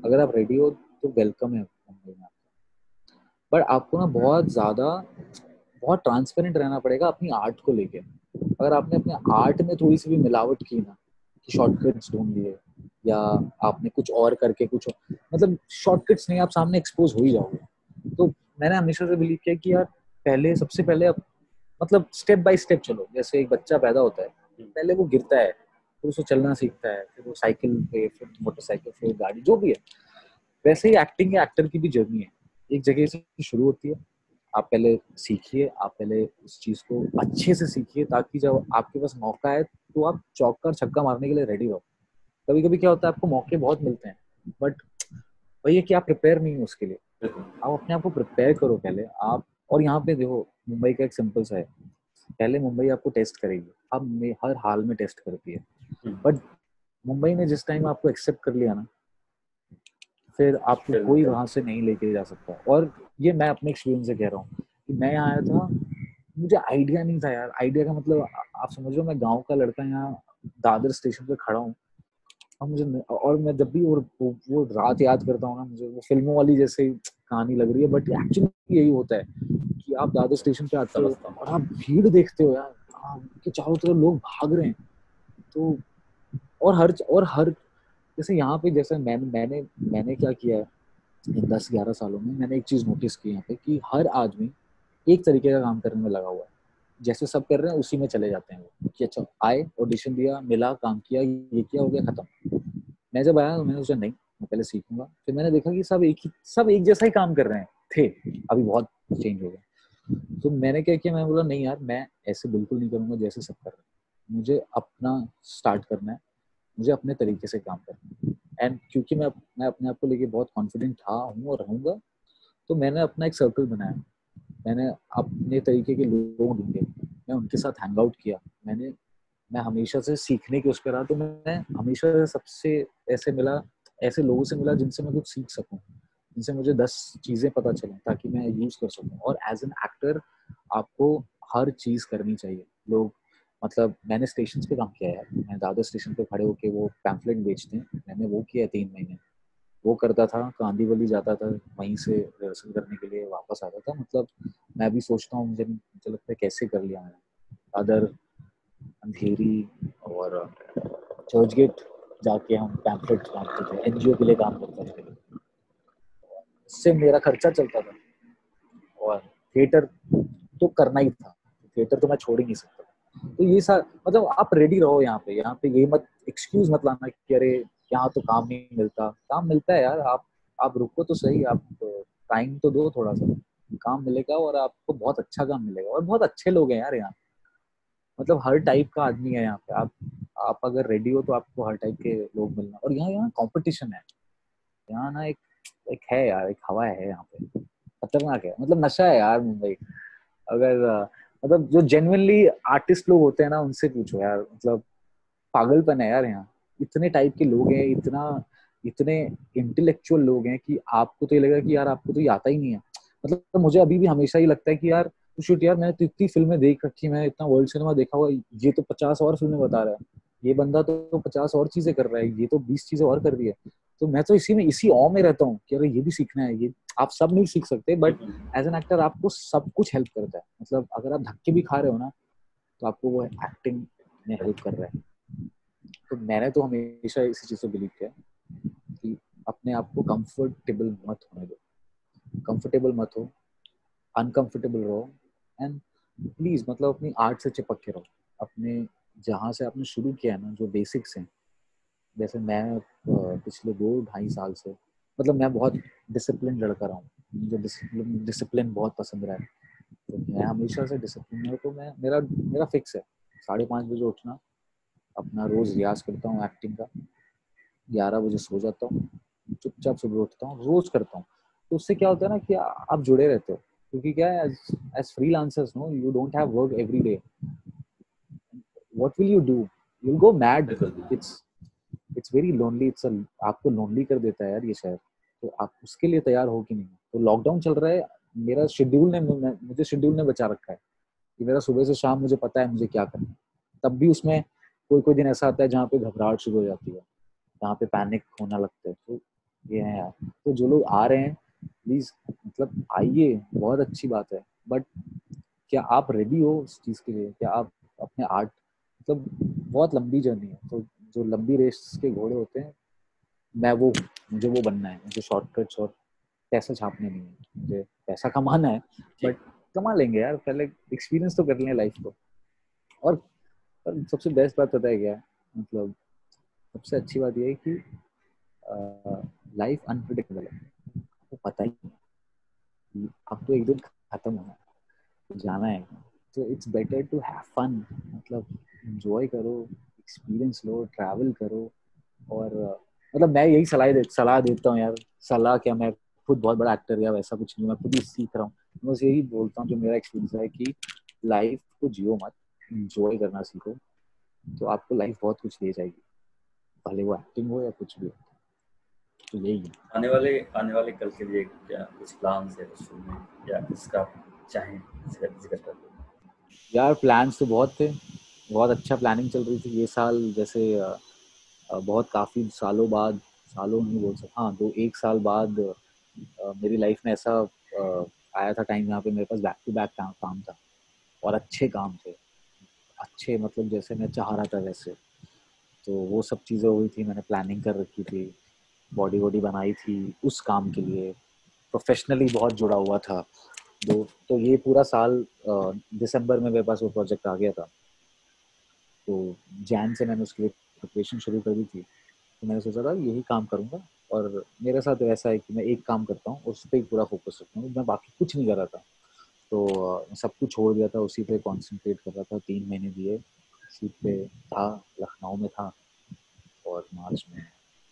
अगर आप रेडी हो तो वेलकम है आपको, बट आपको ना बहुत ट्रांसपेरेंट रहना पड़ेगा अपनी आर्ट को लेके। अगर आपने अपने आर्ट में थोड़ी सी भी मिलावट की ना, कि शॉर्टकट्स ढूंढ लिए या आपने कुछ और करके कुछ मतलब शॉर्टकट्स नहीं, आप सामने एक्सपोज हो ही जाओगे। तो मैंने हमेशा से बिलीव किया कि यार सबसे पहले आप मतलब स्टेप बाय स्टेप चलो। जैसे एक बच्चा पैदा होता है, पहले वो गिरता है, फिर उसको चलना सीखता है, फिर वो साइकिल पे, फिर मोटरसाइकिल, फिर गाड़ी, जो भी है। वैसे ही एक्टिंग या एक्टर की भी जर्नी है, एक जगह से शुरू होती है। आप पहले सीखिए, आप पहले उस चीज़ को अच्छे से सीखिए, ताकि जब आपके पास मौका है तो आप चौका छक्का मारने के लिए रेडी रहो। कभी कभी क्या होता है, आपको मौके बहुत मिलते हैं, बट भैया कि आप प्रिपेयर नहीं हो उसके लिए। आप अपने आप को प्रिपेयर करो पहले आप। और यहाँ पे देखो, मुंबई का एक सिंपल सा है, पहले मुंबई आपको टेस्ट करेगी, अब हर हाल में टेस्ट करती है। बट मुंबई ने जिस टाइम आपको एक्सेप्ट कर लिया ना, फिर आपको कोई वहाँ से नहीं लेके जा सकता। और ये मैं अपने एक्सपीरियंस से कह रहा हूँ कि मैं यहाँ आया था, मुझे आइडिया नहीं था यार। आइडिया का मतलब आप समझ लो, मैं गांव का लड़का यहाँ दादर स्टेशन पे खड़ा हूँ, और मैं जब भी वो रात याद करता हूँ ना, मुझे वो फिल्मों वाली जैसे कहानी लग रही है। बट एक्चुअली यही होता है कि आप दादर स्टेशन पे आते हो और आप भीड़ देखते हो यार, आपके चारों तरफ लोग भाग रहे हैं। तो और हर जैसे यहाँ पे, जैसे मैंने क्या किया है 10-11 सालों में, मैंने एक चीज़ नोटिस की यहाँ पे कि हर आदमी एक तरीके का काम करने में लगा हुआ है। जैसे सब कर रहे हैं उसी में चले जाते हैं वो, कि अच्छा आए, ऑडिशन दिया, मिला, काम किया, ये किया, हो गया, खत्म। मैं जब आया तो मैंने सोचा नहीं, मैं पहले सीखूंगा। फिर मैंने देखा कि सब एक जैसा ही काम कर रहे हैं थे, अभी बहुत चेंज हो गया। तो मैंने क्या किया, मैंने बोला नहीं यार, मैं ऐसे बिल्कुल नहीं करूँगा जैसे सब कर रहे हैं। मुझे अपना स्टार्ट करना है, मुझे अपने तरीके से काम करना है। एंड क्योंकि मैं अपने आप को लेके बहुत कॉन्फिडेंट था, हूँ और रहूँगा, तो मैंने अपना एक सर्कल बनाया, मैंने अपने तरीके के लोग ढूंढे, मैं उनके साथ हैंग आउट किया। मैं हमेशा से सीखने के उस पर रहा, तो मैं हमेशा से सबसे ऐसे लोगों से मिला जिनसे मैं कुछ सीख सकूँ, जिनसे मुझे 10 चीज़ें पता चलें, ताकि मैं यूज़ कर सकूँ। और एज एन एक्टर आपको हर चीज़ करनी चाहिए। लोग मतलब मैंने स्टेशन पे काम किया है, मैं दादर स्टेशन पे खड़े होके वो पैम्फलेट बेचते हैं, मैंने वो किया है 3 महीने, वो करता था, कांदीवली जाता था, वहीं से रिहर्सल करने के लिए वापस आता था। मतलब मैं भी सोचता हूँ, मुझे लगता है कैसे कर लिया मैंने। अदर, अंधेरी और चर्च गेट जाके हम पैम्पलेट बांटते थे, एनजीओ के लिए काम करते थे, इससे मेरा खर्चा चलता था। और थिएटर तो करना ही था, थिएटर तो मैं छोड़ ही नहीं सकता। तो ये सारा मतलब आप रेडी रहो यहाँ पे, ये मत एक्सक्यूज मत लाना कि अरे यहाँ तो काम नहीं मिलता। काम मिलता है यार, आप रुको तो सही, आप टाइम तो दो थोड़ा सा, काम मिलेगा और आपको बहुत अच्छा काम मिलेगा। और बहुत अच्छे लोग हैं यार यहाँ, मतलब हर टाइप का आदमी है यहाँ पे। आप अगर रेडी हो तो आपको हर टाइप के लोग मिलना। और यहाँ कॉम्पिटिशन है, यहाँ ना एक है यार, एक हवा है यहाँ पे, खतरनाक है। मतलब नशा है यार मुंबई। अगर मतलब जो जेन्युइनली आर्टिस्ट लोग होते हैं ना, उनसे पूछो यार, मतलब पागलपन है यार यहाँ। इतने टाइप के लोग हैं, इतने इंटेलेक्चुअल लोग हैं कि आपको तो ये लगेगा कि यार आपको तो ये आता ही नहीं है। मतलब तो मुझे अभी भी हमेशा ही लगता है कि यार शूट, यार मैंने तो इतनी फिल्में देख रखी, मैंने इतना वर्ल्ड सिनेमा देखा हुआ, ये तो 50 और फिल्में बता रहा है, ये बंदा तो 50 और चीजें कर रहा है, ये तो 20 चीजें और कर रही है। तो मैं तो इसी ऑ में रहता हूँ कि अरे ये भी सीखना है। ये आप सब नहीं सीख सकते, बट एज एन एक्टर आपको सब कुछ हेल्प करता है। मतलब अगर आप धक्के भी खा रहे हो ना, तो आपको वो एक्टिंग में हेल्प कर रहा है। तो मैंने तो हमेशा इसी चीज से बिलीव किया कि अपने आप को कंफर्टेबल मत होने दो, कंफर्टेबल मत हो, अनकंफर्टेबल रहो। एंड प्लीज मतलब अपनी आर्ट से चिपक के रहो, अपने जहाँ से आपने शुरू किया है ना, जो बेसिक्स हैं। जैसे मैं पिछले 2-2.5 साल से, मतलब मैं बहुत डिसिप्लिन लड़का रहा हूँ, मुझे डिसिप्लिन बहुत पसंद रहा है। तो मैं हमेशा से डिसिप्लिन, तो मैं मेरा फिक्स है 5:30 बजे उठना, अपना रोज़ रियाज करता हूँ एक्टिंग का, 11 बजे सो जाता हूँ, चुपचाप सुबह उठता हूँ, रोज़ करता हूँ। तो उससे क्या होता है ना कि आप जुड़े रहते हो, क्योंकि क्या है, as freelancers no, you don't have work every day, what will you do, you will go mad. It's very lonely, it's आपको लोनली कर देता है यार ये शहर। तो आप उसके लिए तैयार हो कि नहीं। तो लॉकडाउन चल रहा है, मेरा शेड्यूल ने बचा रखा है कि मेरा सुबह से शाम, मुझे पता है मुझे क्या करना है। तब भी उसमें कोई दिन ऐसा आता है जहाँ पे घबराहट शुरू हो जाती है, जहाँ पे पैनिक होना लगता है। तो ये है यार, तो जो लोग आ रहे हैं प्लीज मतलब आइए, बहुत अच्छी बात है, बट क्या आप रेडी हो इस चीज़ के लिए? क्या आप अपने आर्ट, मतलब बहुत लंबी जर्नी है, तो जो लंबी रेस के घोड़े होते हैं, मैं वो, मुझे वो बनना है। मुझे शॉर्टकट्स और पैसा छापने नहीं है, मुझे पैसा कमाना है, बट कमा लेंगे यार, पहले एक्सपीरियंस तो कर लें लाइफ को। और सबसे बेस्ट बात पता है क्या है, मतलब सबसे अच्छी बात यह है कि लाइफ अनप्रेडिक्टेबल है, आपको पता ही नहीं, आपको एक दिन खत्म होना है, जाना है। तो it's better to have fun, मतलब एंजॉय करो, एक्सपीरियंस लो, ट्रैवल करो। और मतलब मैं यही सलाह देता हूँ यार, सलाह क्या, मैं खुद बहुत बड़ा एक्टर या वैसा कुछ नहीं, मैं खुद ही सीख रहा हूँ। मैं बस यही बोलता हूँ जो मेरा एक्सपीरियंस है कि लाइफ को जियो मत, एंजॉय करना सीखो, तो आपको लाइफ बहुत कुछ दे जाएगी, भले वो एक्टिंग हो या कुछ भी हो। तो यही है आने वाले कल के लिए क्या कुछ प्लान है या इसका चाहे यार? प्लान्स तो बहुत थे, बहुत अच्छा प्लानिंग चल रही थी ये साल। जैसे बहुत काफ़ी सालों बाद, सालों नहीं बोल सकता, हाँ 1 साल बाद मेरी लाइफ में ऐसा आया था टाइम जहाँ पे मेरे पास बैक टू बैक काम था, और अच्छे काम थे, अच्छे मतलब जैसे मैं चाह रहा था वैसे। तो वो सब चीज़ें हुई थी, मैंने प्लानिंग कर रखी थी, बॉडी बनाई थी उस काम के लिए, प्रोफेशनली बहुत जुड़ा हुआ था। तो ये पूरा साल, दिसंबर में मेरे पास वो प्रोजेक्ट आ गया था, तो जैन से मैंने उसके लिए प्रिपरेशन शुरू कर दी थी। तो मैंने सोचा था यही काम करूँगा, और मेरे साथ वैसा है कि मैं एक काम करता हूँ उस पर ही पूरा फोकस रखता हूँ, मैं बाकी कुछ नहीं कर रहा था। तो सब कुछ छोड़ दिया था, उसी पे कॉन्सेंट्रेट कर रहा था। 3 महीने दिए, सीट पे था, लखनऊ में था, और मार्च में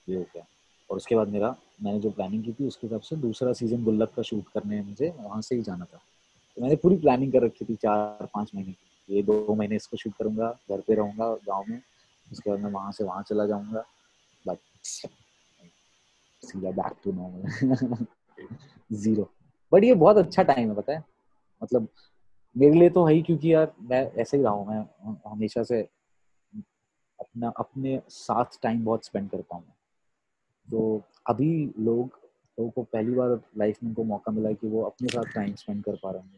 ये हो गया। और उसके बाद मैंने जो प्लानिंग की थी उसके हिसाब से दूसरा सीज़न गुल्लक का शूट करने मुझे वहाँ से ही जाना था। तो मैंने पूरी प्लानिंग कर रखी थी 4-5 महीने की, ये 2 महीने इसको शूट करूँगा, घर पे रहूँगा गांव में, उसके बाद मैं वहाँ से वहाँ चला जाऊँगा, बट सीधा back to normal zero. But ये बहुत अच्छा टाइम है पता है, मतलब मेरे लिए तो है ही, क्योंकि यार मैं ऐसे ही रहा हूँ, मैं हमेशा से अपने साथ टाइम बहुत स्पेंड करता हूँ। तो अभी लोगों को पहली बार लाइफ में उनको मौका मिला कि वो अपने साथ टाइम स्पेंड कर पा रहे हैं।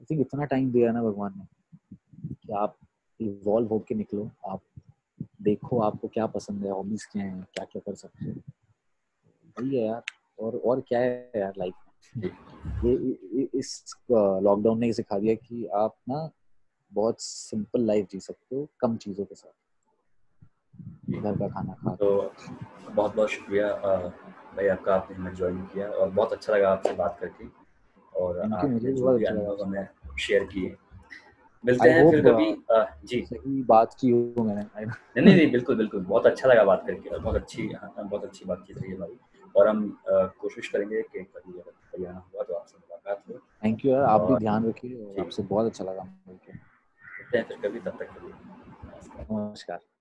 आई थिंक इतना टाइम दिया ना भगवान ने कि आप इवॉल्व होके निकलो, आप देखो आपको क्या पसंद है, हॉबीज क्या हैं, क्या क्या कर सकते हो। वही है यार, और क्या है यार लाइफ में। ये इस लॉकडाउन ने सिखा दिया कि आप ना बहुत सिंपल लाइफ जी सकते हो कम चीज़ों के साथ, घर का खाना खा। तो बहुत बहुत शुक्रिया भाई आपका, आपने हमें ज्वाइन किया और बहुत अच्छा लगा आपसे बात करके, और आपने जो भी अनुभव हमें शेयर किए। मिलते हैं फिर कभी। जी सही बात की हो मैंने। नहीं, बिल्कुल बिल्कुल, बहुत अच्छा लगा बात करके और बहुत अच्छी बातचीत रही हमारी, और हम कोशिश करेंगे कि कभी हरियाणा हुआ तो आपसे मुलाकात हो। थैंक यू यार, आप भी ध्यान रखिए, आपसे बहुत अच्छा लगा। मिलते हैं फिर कभी, तब तक के लिए नमस्कार।